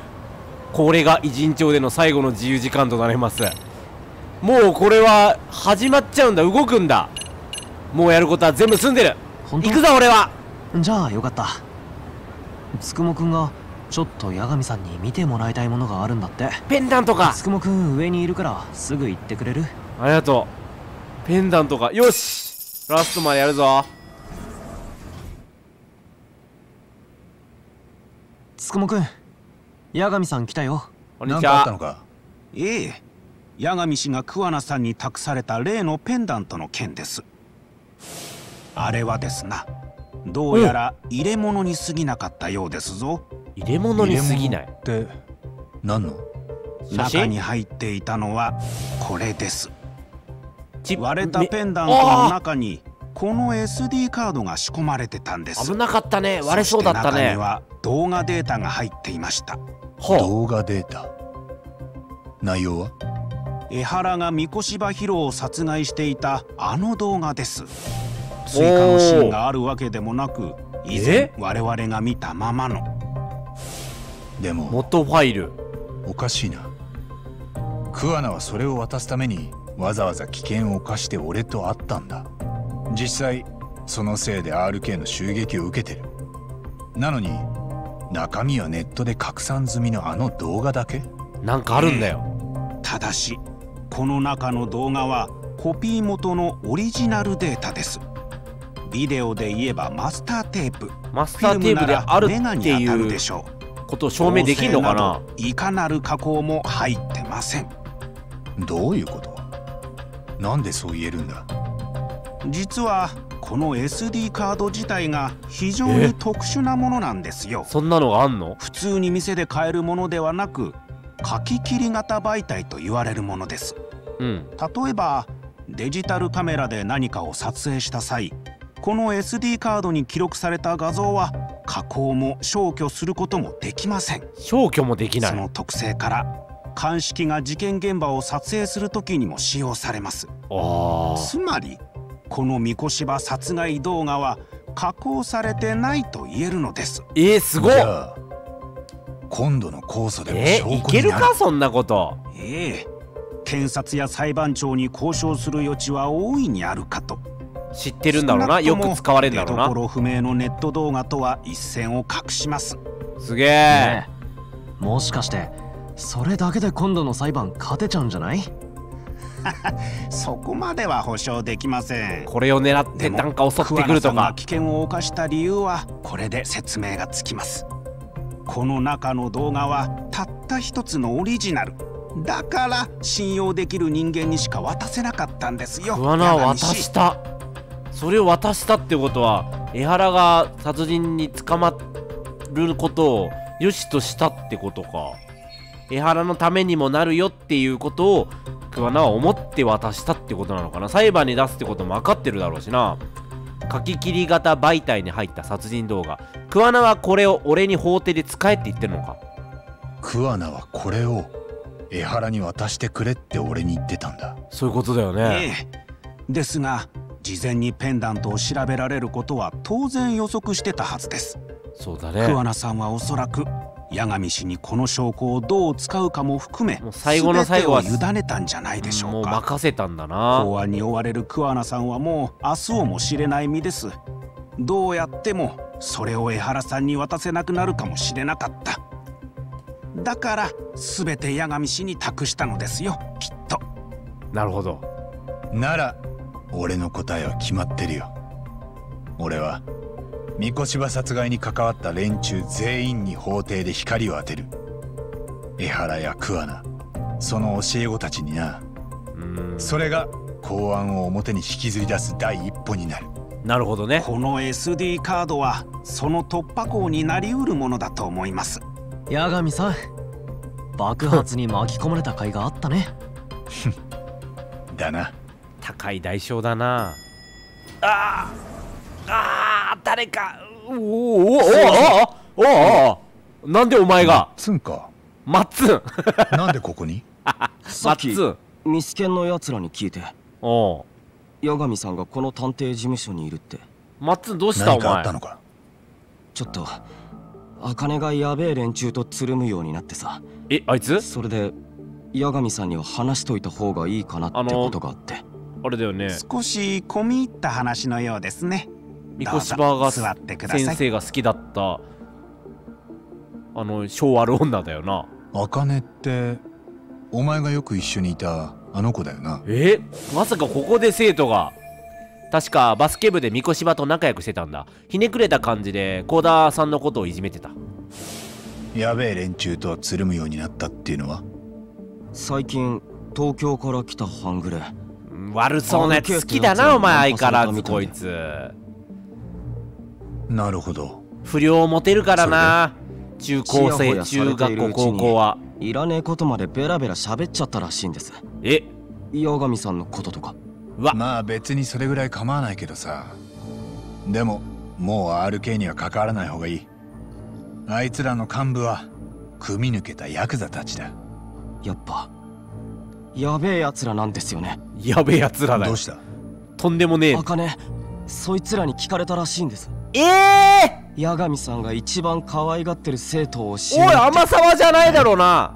ー、これが偉人町での最後の自由時間となります。もうこれは始まっちゃうんだ。動くんだ。もうやることは全部済んでる。行くぞ俺は。じゃあよかった。つくもくんがちょっと八神さんに見てもらいたいものがあるんだって。ペンダントか。つくもくん上にいるからすぐ行ってくれる。ありがとう。ペンダントか。よしラストまでやるぞ。つくもくん、八神さん来たよ。こんにちは。何かあったのか。ええ、八神氏が桑名さんに託された例のペンダントの件です。あれはですな、どうやら入れ物に過ぎなかったようですぞ。入れ物に過ぎないって何の。中に入っていたのはこれです。割れたペンダントの中にこの エスディー カードが仕込まれてたんです。危なかったね。割れそうだったね。中には動画データが入っていました。動画データ。内容は江原が三越場博を殺害していたあの動画です。追加のシーンがあるわけでもなく、以前我々が見たままの。でも元ファイルおかしいな。桑名はそれを渡すためにわざわざ危険を冒して俺と会ったんだ。実際そのせいで アールケー の襲撃を受けてる。なのに中身はネットで拡散済みのあの動画だけ。なんかあるんだよ、ええ、ただしこの中の動画はコピー元のオリジナルデータです。ビデオで言えばマスターテープ、マスターテープであるっていうことを証明できるのかな。いかなる加工も入ってません。どういうこと。なんでそう言えるんだ。実はこの エスディー カード自体が非常に特殊なものなんですよ。そんなのがあんの。普通に店で買えるものではなく、書き切り型媒体と言われるものです、うん、例えばデジタルカメラで何かを撮影した際、この エスディー カードに記録された画像は加工も消去することもできません。消去もできない。その特性から鑑識が事件現場を撮影する時にも使用されます。あー。つまりこの三越場殺害動画は加工されてないと言えるのです。えー、すごい。今度の控訴でも証拠になる。えー、いけるかそんなこと。ええー、検察や裁判長に交渉する余地は大いにあるかと。知ってるんだろうな、よく使われるんだろうな。ところ不明のネット動画とは一線を画します。すげえ、ね、もしかしてそれだけで今度の裁判勝てちゃうんじゃない？そこまでは保証できません。これを狙ってなんか襲ってくるとか。でも桑名さんが危険を犯した理由はこれで説明がつきます。この中の動画はたった一つのオリジナルだから信用できる人間にしか渡せなかったんですよ。桑名を渡した、それを渡したってことは江原が殺人に捕まることを良しとしたってことか。江原のためにもなるよっていうことを桑名は思って渡したってことなのかな。裁判に出すってことも分かってるだろうしな。書き切り型媒体に入った殺人動画、桑名はこれを俺に法廷で使えって言ってるのか。桑名はこれを江原に渡してくれって俺に言ってたんだ。そういうことだよね。ええ、ですが事前にペンダントを調べられることは当然予測してたはずです。そうだね。桑名さんはおそらく八神氏にこの証拠をどう使うかも含めもう最後の最後は全てを委ねたんじゃないでしょうか。もう任せたんだな。法案に追われる桑名さんはもう明日をも知れない身です。どうやってもそれを江原さんに渡せなくなるかもしれなかった。だから全て八神氏に託したのですよ、きっと。なるほど。なら俺の答えは決まってるよ。俺は御子柴殺害に関わった連中全員に法廷で光を当てる。江原や桑名、その教え子たちにな。それが公安を表に引きずり出す第一歩になる。なるほどね。この エスディー カードはその突破口になりうるものだと思います。八神さん、爆発に巻き込まれた甲斐があったね。だな。高い代償だな。ああ、ああ、誰か。おーおおおおおお。なんでお前が。マッツンか。マッツン。なんでここに。マッツン。ミスケンの奴らに聞いて。おお。八神さんがこの探偵事務所にいるって。マッツンどうしたお前。何かあったのか。ちょっと。茜がやべえ連中とつるむようになってさ。え、あいつ？それで八神さんには話しといた方がいいかなってことがあって。あれだよね。少し込み入った話のようですね。御子柴が先生が好きだったあの性悪女だよな。茜ってお前がよく一緒にいたあの子だよな。え、まさかここで生徒が。確かバスケ部で御子柴と仲良くしてたんだ。ひねくれた感じで幸田さんのことをいじめてた。やべえ連中とつるむようになったっていうのは。最近東京から来た半グレ。悪そうなやつ好きだなお前相変わらずこいつ。なるほど。不良をモテるからな。中高生中学校高校は。いらねえことまでベラベラ喋っちゃったらしいんです。え、八神さんのこととか。まあ別にそれぐらい構わないけどさ。でももう アールケー には関わらない方がいい。あいつらの幹部は組み抜けたヤクザたちだ。やっぱやべえやつらなんですよね。やべえやつらだよ。どうした？とんでもねえ。あかね、そいつらに聞かれたらしいんです。ええー、八神さんが一番可愛がってる生徒を教えて。おい天沢じゃないだろうな。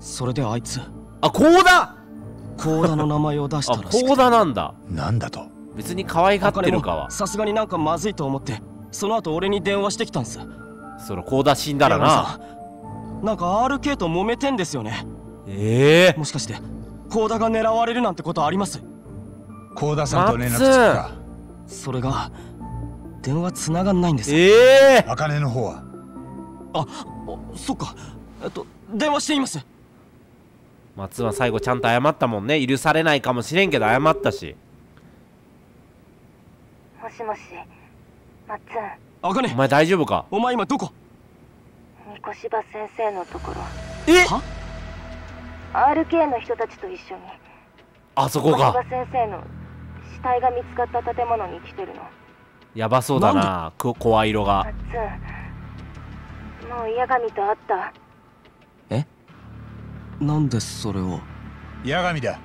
それであいつ、あ、幸田幸田の名前を出したらしくて。幸田なんだ。なんだと。別に可愛がってるかは。さすがになんかまずいと思って、その後俺に電話してきたんです。その幸田死んだらな。なんか アールケー と揉めてんですよね。ええー。もしかして幸田が狙われるなんてことあります？幸田さんと連絡つくか。それが電話繋がんないんです。ええー。茜の方は。あ、そっか。えっと電話しています。松は最後ちゃんと謝ったもんね。許されないかもしれんけど謝ったし。もしもし、松。あかね、お前大丈夫か。お前今どこ？御子柴先生のところ。え？は ？アールケー の人たちと一緒に。あそこか。御子柴先生の死体が見つかった建物に来てるの。やばそうだな。こ、声色が。松、もう八神と会った。なんでそれを。八神だ。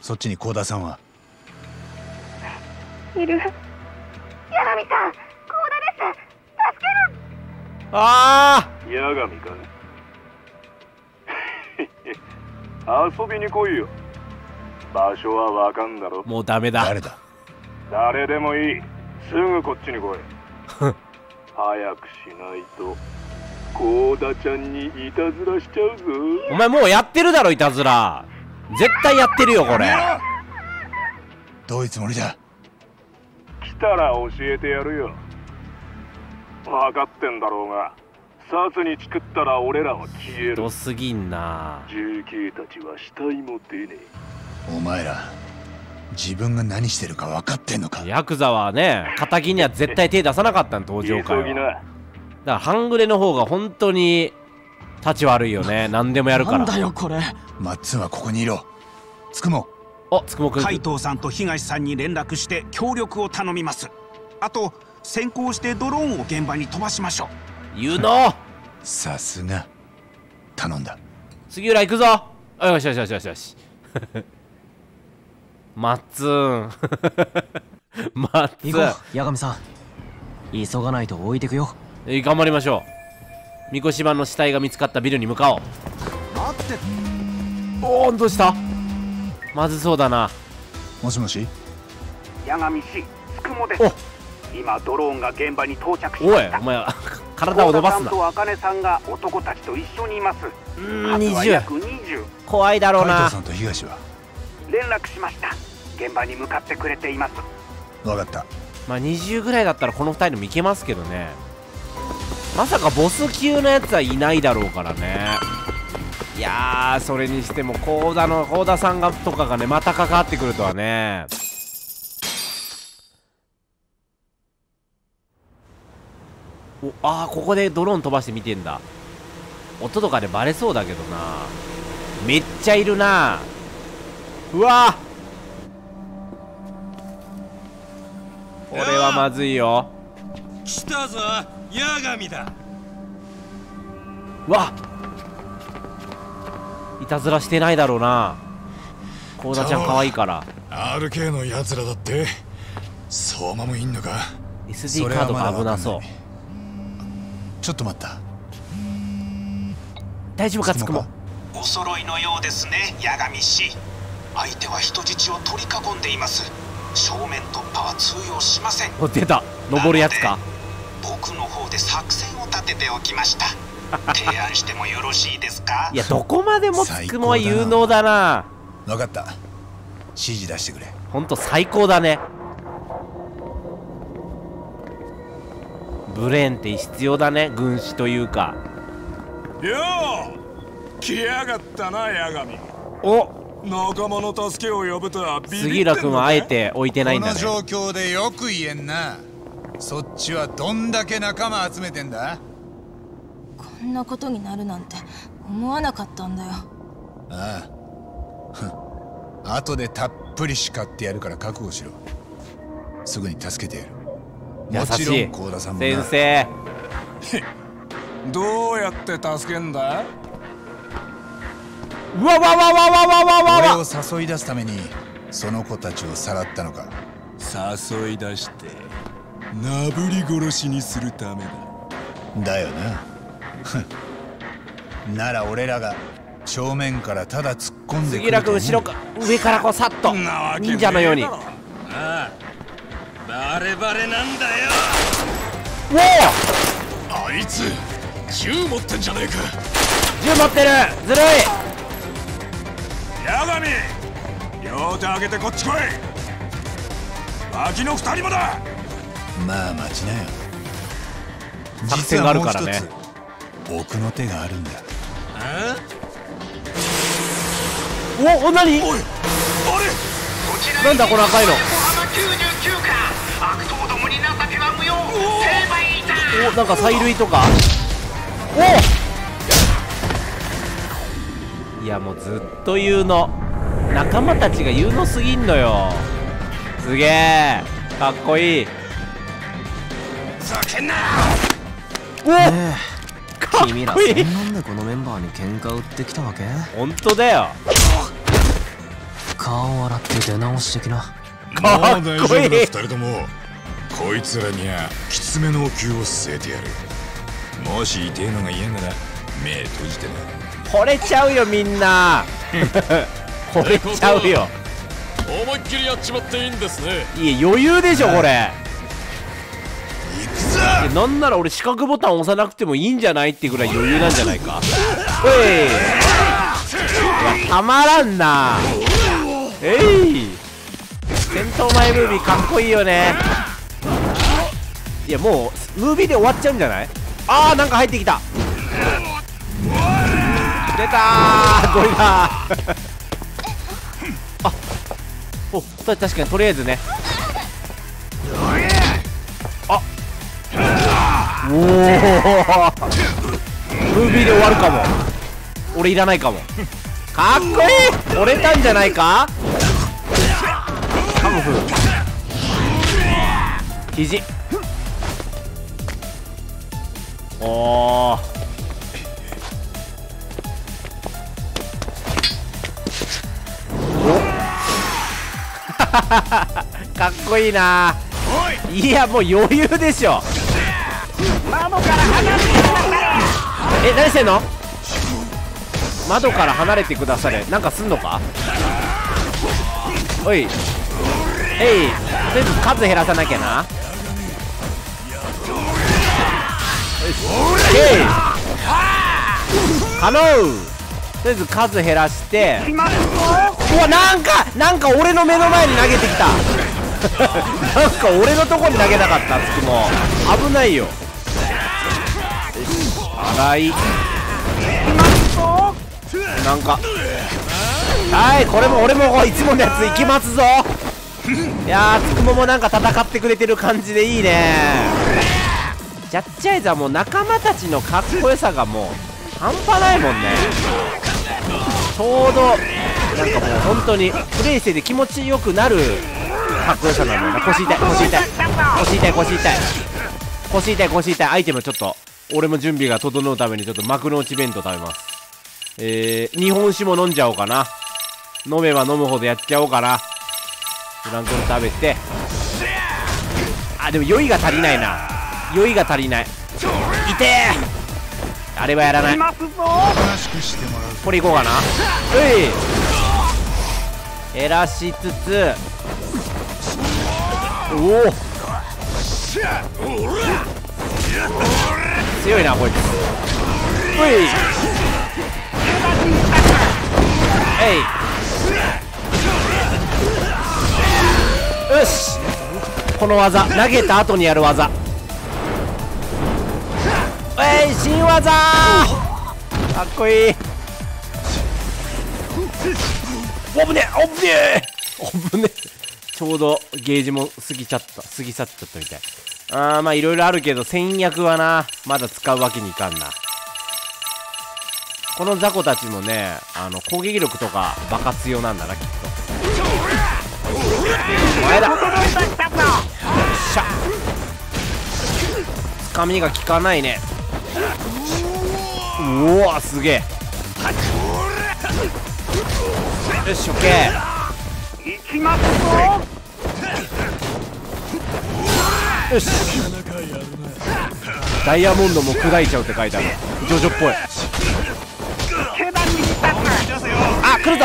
そっちに幸田さんはいる。八神さん、幸ああ八神か遊びに来いよ。場所はわかんだろ。もうダメだ。誰だ。誰でもいい。すぐこっちに来い。早くしないとコウダちゃんにいたずらしちゃうぞ。お前もうやってるだろいたずら。絶対やってるよこれ。どういうつもりだ。来たら教えてやるよ。分かってんだろうが、サツにチクったら俺らは消える。ひどすぎんな。重機たちは死体も出ねえ。お前ら自分が何してるか分かってんのか。ヤクザはね、仇には絶対手出さなかったの登場会。急ぎな。だから半グレの方が本当に立ち悪いよね。何でもやるから。なんだよこれ。マッツンはここにいろ。つくも。あ、つくもくん。海藤さんと東さんに連絡して協力を頼みます。あと先行してドローンを現場に飛ばしましょう。言うの。さすが。頼んだ。杉浦行くぞ。よしよしよしよしよし。マッツン。マッツン。行こう。八神さん。急がないと置いてくよ。え、頑張りましょう。神子番の死体が見つかったビルに向かおう。待って。おお、どうした。まずそうだな。もしもし。八神氏、つくもです。お。今ドローンが現場に到着しました。おいお前体を伸ばすな。と茜さんが男たちと一緒にいます。にじゅう。怖いだろうな。海藤さんと東は連絡しました。現場に向かってくれています。分かった。まあにじゅうぐらいだったらこのふたりもいけますけどね。まさかボス級のやつはいないだろうからね。いやー、それにしても高田の高田さんがとかがねまた関わってくるとはね。お、あー、ここでドローン飛ばして見てんだ。音とかでバレそうだけどな。めっちゃいるな。うわー、これはまずいよ。来たぞ八神だ。わっ、いたずらしてないだろうな。コウダちゃん可愛いから。 アールケー のやつらだって。相馬もいんのか。 エスディー カードが危なそう。ちょっと待った。大丈夫かつくも。お揃いのようですね、八神氏。相手は人質を取り囲んでいます。正面突破は通用しません。お、出た。登るやつか。僕の方で作戦を立てておきました。提案してもよろしいですか。いや、どこまでもつくもは有能だな。分かった。指示出してくれ。本当最高だね。ブレーンって必要だね、軍師というか。よう来やがったな八神。お、仲間の助けを呼ぶとはビビってんのね。杉浦君はあえて置いてないんだね。この状況でよく言えんな。そっちはどんだけ仲間集めてんだ。こんなことになるなんて思わなかったんだよ。ああ、後でたっぷり叱ってやるから覚悟しろ。すぐに助けてやる。優しい先生。どうやって助けんだ。うわわわわわわわわわ。俺を誘い出すためにその子たちをさらったのか。誘い出してなぶり殺しにするためだ。だよな。なら俺らが正面からただ突っ込んでくる。杉浦君後ろか上からこうさっと忍者のように。バレバレなんだよ。おお、あいつ銃持ってんじゃねえか。銃持ってる。ずるい。八神、両手上げてこっち来い。脇の二人もだ。まあ待ちなよ。作戦があるからね。奥の手があるんだ。おお、何。おい、あれなんだこの赤いの。お、なんか催涙とか。お、いやもうずっと有能。仲間たちが有能すぎんのよ。すげえかっこいい。お、ねえ、かっこいい。君らそんなんでこのメンバーに喧嘩売ってきたわけ。本当だよ。顔洗って出直してきな。かっこいい。もう大丈夫だ二人とも。こいつらにはきつめのお灸を据えてやる。もし痛えのが嫌なら目閉じてな。惚れちゃうよみんな惚れちゃうよ。思いっきりやっちまっていいんですね。いや余裕でしょこれ。なんなら俺四角ボタン押さなくてもいいんじゃないってぐらい余裕なんじゃないか。おいたまらんな。えい戦闘前ムービーかっこいいよね。いやもうムービーで終わっちゃうんじゃない。あーなんか入ってきた。出たーゴリラーあお確かにとりあえずね。おおムービーで終わるかも。俺いらないかも。かっこいい。折れたんじゃないか。カムフ肘。おーおかっこいいな。いやもう余裕でしょ。窓から離れてくだされ。え、何してんの。窓から離れてくだされ。なんかすんのか。おいえいとりあえず数減らさなきゃな。よしえいハロー。とりあえず数減らして。うわなんかなんか俺の目の前に投げてきたなんか俺のとこに投げなかったつくも危ないよ。荒いなんかはいこれも俺もいつものやついきますぞ。いやーつくももなんか戦ってくれてる感じでいいね。ジャッジアイズはもう仲間たちのかっこよさがもう半端ないもんね。ちょうどなんかもう本当にプレイしてて気持ちよくなるかっこよさなんだよな。腰痛い腰痛い腰痛い腰痛い腰痛い腰痛い腰痛い。アイテムちょっと俺も準備が整うためにちょっと幕の内弁当食べます。えー、日本酒も飲んじゃおうかな。飲めば飲むほどやっちゃおうかな。フランクル食べて。あ、でも酔いが足りないな。酔いが足りない。痛えあれはやらない。これいこうかな。うい減らしつつ。おお強いなこいつ。ほいえいよしこの技投げた後にやる技。えい新技かっこいい。おぶねおぶねおぶねちょうどゲージも過ぎちゃった過ぎ去っちゃったみたい。あーまあいろいろあるけど戦略はなまだ使うわけにいかんな。この雑魚たちもねあの攻撃力とかバカ強なんだなきっと。お前だよっしゃつかみが効かないね。うわすげえよしオッケーいきますぞ。よしダイヤモンドも砕いちゃうって書いてある。ジョジョっぽい。あ来るぞ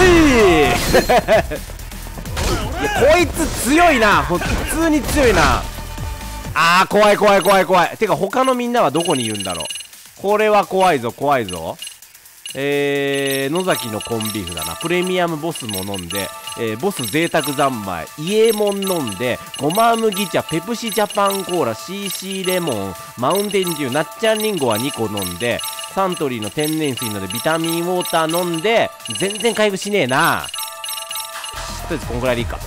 ういこいつ強いな普通に強いな。あー怖い怖い怖い怖い。てか他のみんなはどこにいるんだろう。これは怖いぞ怖いぞ。えー、野崎のコンビーフだな。プレミアムボスも飲んで、えー、ボス贅沢三昧、イエモン飲んで、ごま麦茶、ペプシジャパンコーラ、シーシー レモン、マウンテンデュー、なっちゃんりんごはにこ飲んで、サントリーの天然水などでビタミンウォーター飲んで、全然回復しねえな。とりあえずこんぐらいでいいか。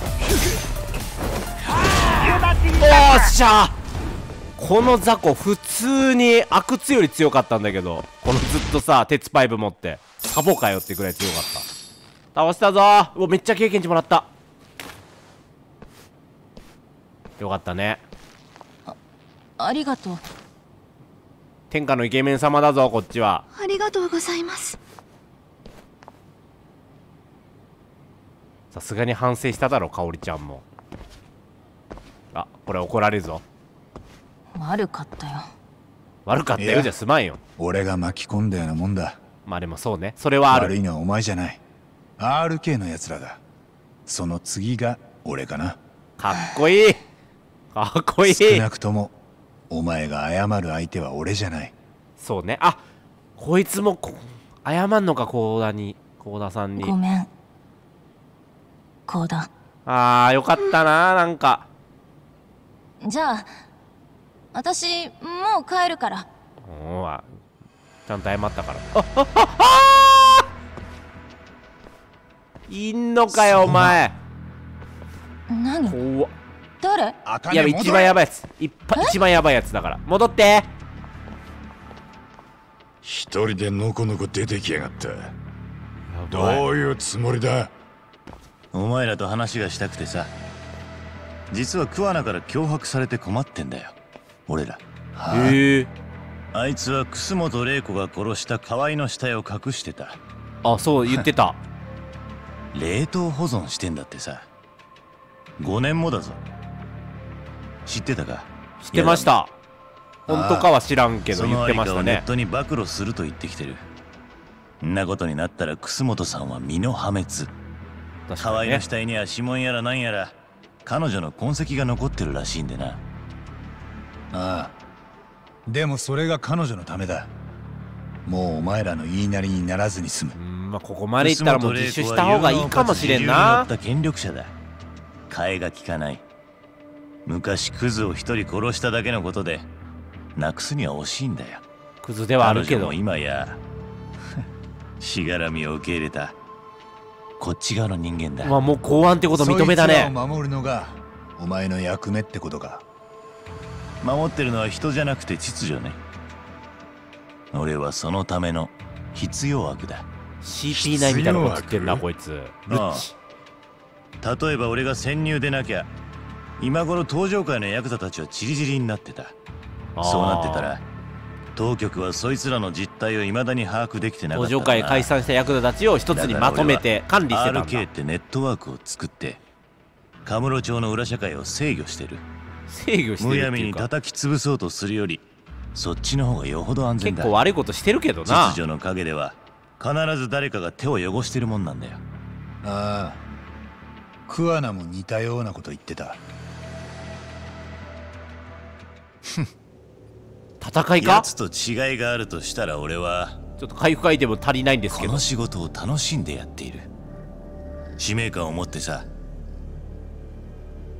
おっしゃこの雑魚普通に阿久津より強かったんだけどこのずっとさ鉄パイプ持ってサボかよってくらい強かった。倒したぞー。うわめっちゃ経験値もらったよかったね。 あ, ありがとう天下のイケメン様だぞこっちは。ありがとうございます。さすがに反省しただろ香織ちゃんも。あこれ怒られるぞ。悪かったよ。悪かったよじゃすまんよ。俺が巻き込んだようなもんだ。まあでもそうね、それはある。悪いのはお前じゃない、 アールケー のやつらだ。その次が俺かな。かっこいい、かっこいい。少なくともお前が謝る相手は俺じゃない。そうね。あ、こいつもこ謝んのか、幸田に、幸田さんに。ごめん幸田。ああよかったな。なんかじゃあ私もう帰るから。おわ、ちゃんと謝ったから。ああああいんのかよお前。何怖っ。誰？いや一番やばいやつ、いっぱい一番やばいやつだから戻って。一人でのこのこ出てきやがった。どういうつもりだ。お前らと話がしたくてさ。実は桑名から脅迫されて困ってんだよ俺ら。へえ。あいつは楠本玲子が殺した河合の死体を隠してた。あ、そう言ってた。冷凍保存してんだってさ。ごねんもだぞ。知ってたか。知ってました。本当かは知らんけど言ってましたね。そのありかをネットに暴露すると言ってきてる。んなことになったら楠本さんは身の破滅。河合の死体には指紋やらなんやら彼女の痕跡が残ってるらしいんでな。ああ、でもそれが彼女のためだ。もうお前らの言いなりにならずに済む。うん、まあここまでいったらもう自首した方がいいかもしれんな。権力者だ。替えが利かない。昔クズを一人殺しただけのことでなくすには惜しいんだよ。クズではあるけど。彼女も今やしがらみを受け入れたこっち側の人間だ。まあもう公安ってこと認めたね。そいつらを守るのがお前の役目ってことか。守ってるのは人じゃなくて秩序ね。俺はそのための必要悪だ。 シーピーナイン みたいなこと言ってんなこいつ。ああ、例えば俺が潜入でなきゃ今頃登場界のヤクザたちはチリチリになってた。そうなってたら当局はそいつらの実態をいまだに把握できてなかった。登場界解散したヤクザたちを一つにまとめて管理してたんだ。 アールケー ってネットワークを作ってカムロ町の裏社会を制御してる。制御してるっていうか、むやみに叩き潰そうとするよりそっちの方がよほど安全だ。結構悪いことしてるけどな。秩序の陰では必ず誰かが手を汚してるもんなんだよ。ああ、桑名も似たようなこと言ってた。戦いか？やつと違いがあるとしたら俺はちょっと回復アイテム足りないんですけど。この仕事を楽しんでやっている。使命感を持ってさ。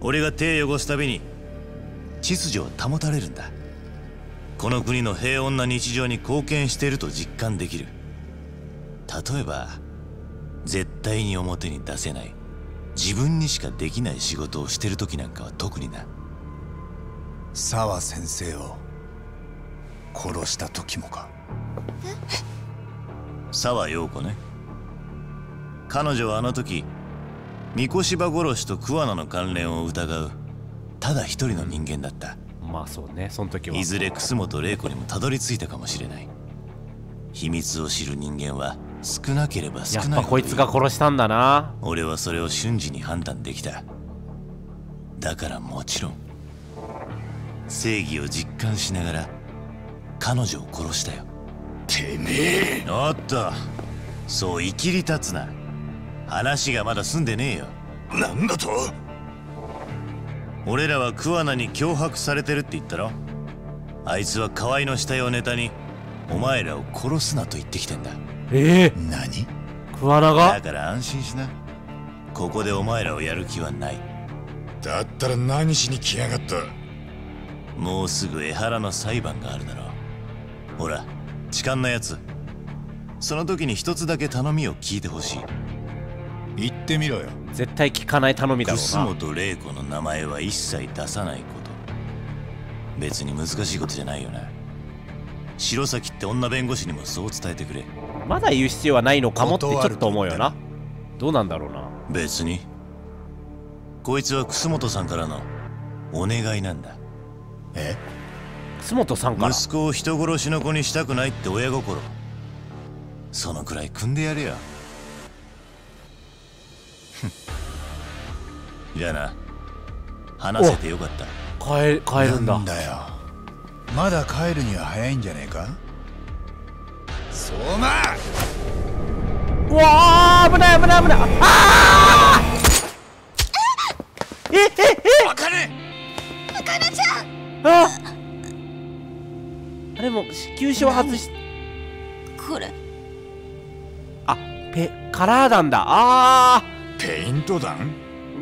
俺が手を汚すたびに秩序は保たれるんだ。この国の平穏な日常に貢献していると実感できる。例えば絶対に表に出せない自分にしかできない仕事をしてる時なんかは特にな。沢先生を殺した時もか。沢陽子ね。彼女はあの時御子柴殺しと桑名の関連を疑うただ一人の人間だった。まあそうね、その時はいずれ楠本玲子にもたどり着いたかもしれない。秘密を知る人間は少なければ少ない。やっぱこいつが殺したんだな。俺はそれを瞬時に判断できた。だからもちろん正義を実感しながら彼女を殺したよ。てめえ、おっと、そういきり立つな。話がまだ済んでねえよ。なんだと。俺らは桑名に脅迫されてるって言ったろ。あいつは河合の死体をネタにお前らを殺すなと言ってきてんだ。ええー、何、桑名が。だから安心しな、ここでお前らをやる気はない。だったら何しに来やがった。もうすぐ江原の裁判があるだろう。ほら痴漢なやつ、その時に一つだけ頼みを聞いてほしい。言ってみろよ。絶対聞かない頼みだろうな。楠本玲子の名前は一切出さないこと。別に難しいことじゃないよな。白崎って女弁護士にもそう伝えてくれ。まだ言う必要はないのかもってちょっと思うよな。どうなんだろうな。別にこいつは楠本さんからのお願いなんだ。え、楠本さんから。息子を人殺しの子にしたくないって親心、そのくらい組んでやれよ。じゃあな、話せてよかった。変え、変えるんだ。なんだよ。まだ帰るには早いんじゃねえか。そうまうわあ、危ない危ない危ない。ああえええ、あかねあかねちゃん、ああれも急所を外し、これあペカラー弾だ。あーペイント弾、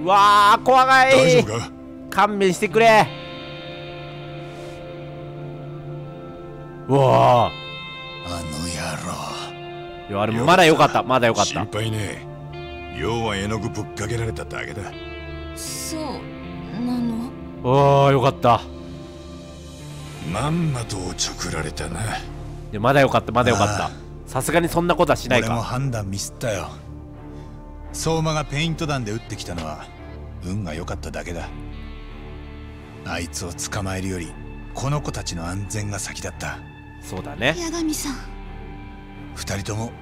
うわあ怖がい。大丈夫か、勘弁してくれ。うわああの野郎、いやあれもまだよかった、まだよかった。心配ねえ、要は絵の具ぶっかけられただけだ。そうなの。ああよかった、まんまとおちょくられたな。でまだよかった、まだよかった。さすがにそんなことはしないか。俺も判断ミスったよ。相馬がペイント弾で撃ってきたのは運が良かっただけだ。あいつを捕まえるよりこの子たちの安全が先だった。そうだね、八神さん二人とも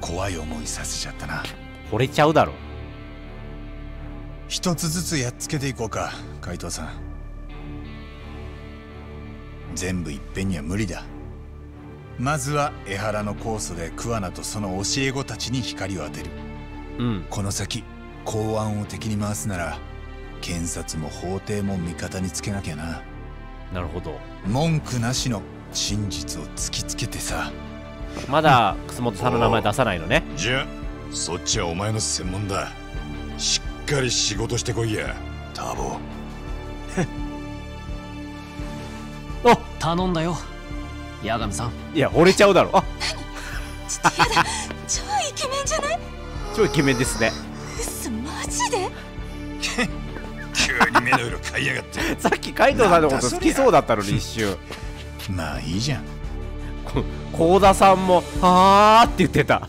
怖い思いさせちゃったな。惚れちゃうだろ。一つずつやっつけていこうか、海藤さん。全部いっぺんには無理だ。まずは江原のコースで桑名とその教え子たちに光を当てる、うん、この先公安を敵に回すなら検察も法廷も味方につけなきゃな。なるほど、文句なしの真実を突きつけてさ。まだ楠本さんの名前出さないのね。じゃあそっちはお前の専門だ、しっしっかり仕事してこいや、タボ。お、頼んだよ、八神さん。いや、惚れちゃうだろ。あ、何？やだ、超イケメンじゃない？超イケメンですね。うそ、マジで？急に目の色変えやがって。さっき海藤さんのこと好きそうだったのに一瞬。まあいいじゃん。幸田さんもはあって言ってた。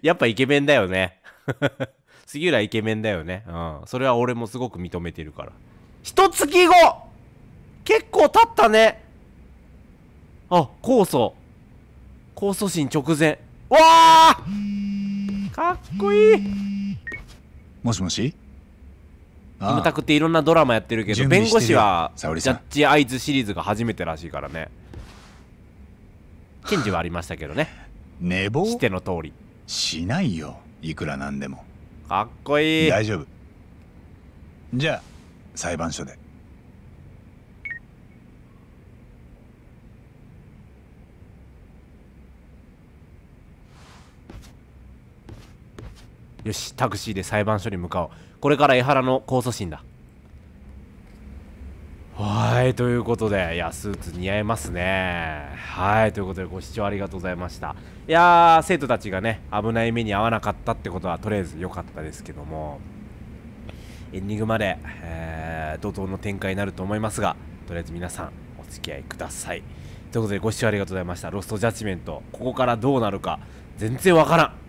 やっぱイケメンだよね。杉浦イケメンだよね、うん、それは俺もすごく認めてるから。一月後、結構経ったね。あ、控訴控訴審直前。わあかっこいい。もしもし、キムタクっていろんなドラマやってるけど、弁護士はジャッジアイズシリーズが初めてらしいからね。検事はありましたけどね。寝坊しての通りしないよ、いくらなんでも。かっこいい。大丈夫、じゃあ裁判所で。よし、タクシーで裁判所に向かおう。これから江原の控訴審だ。はい、ということで、いやスーツ似合いますね。はい、ということでご視聴ありがとうございました。いやー、生徒たちがね危ない目に遭わなかったってことはとりあえず良かったですけども、エンディングまで、えー、怒涛の展開になると思いますが、とりあえず皆さんお付き合いください。ということでご視聴ありがとうございました。ロストジャッジメント、ここからどうなるか全然わからん。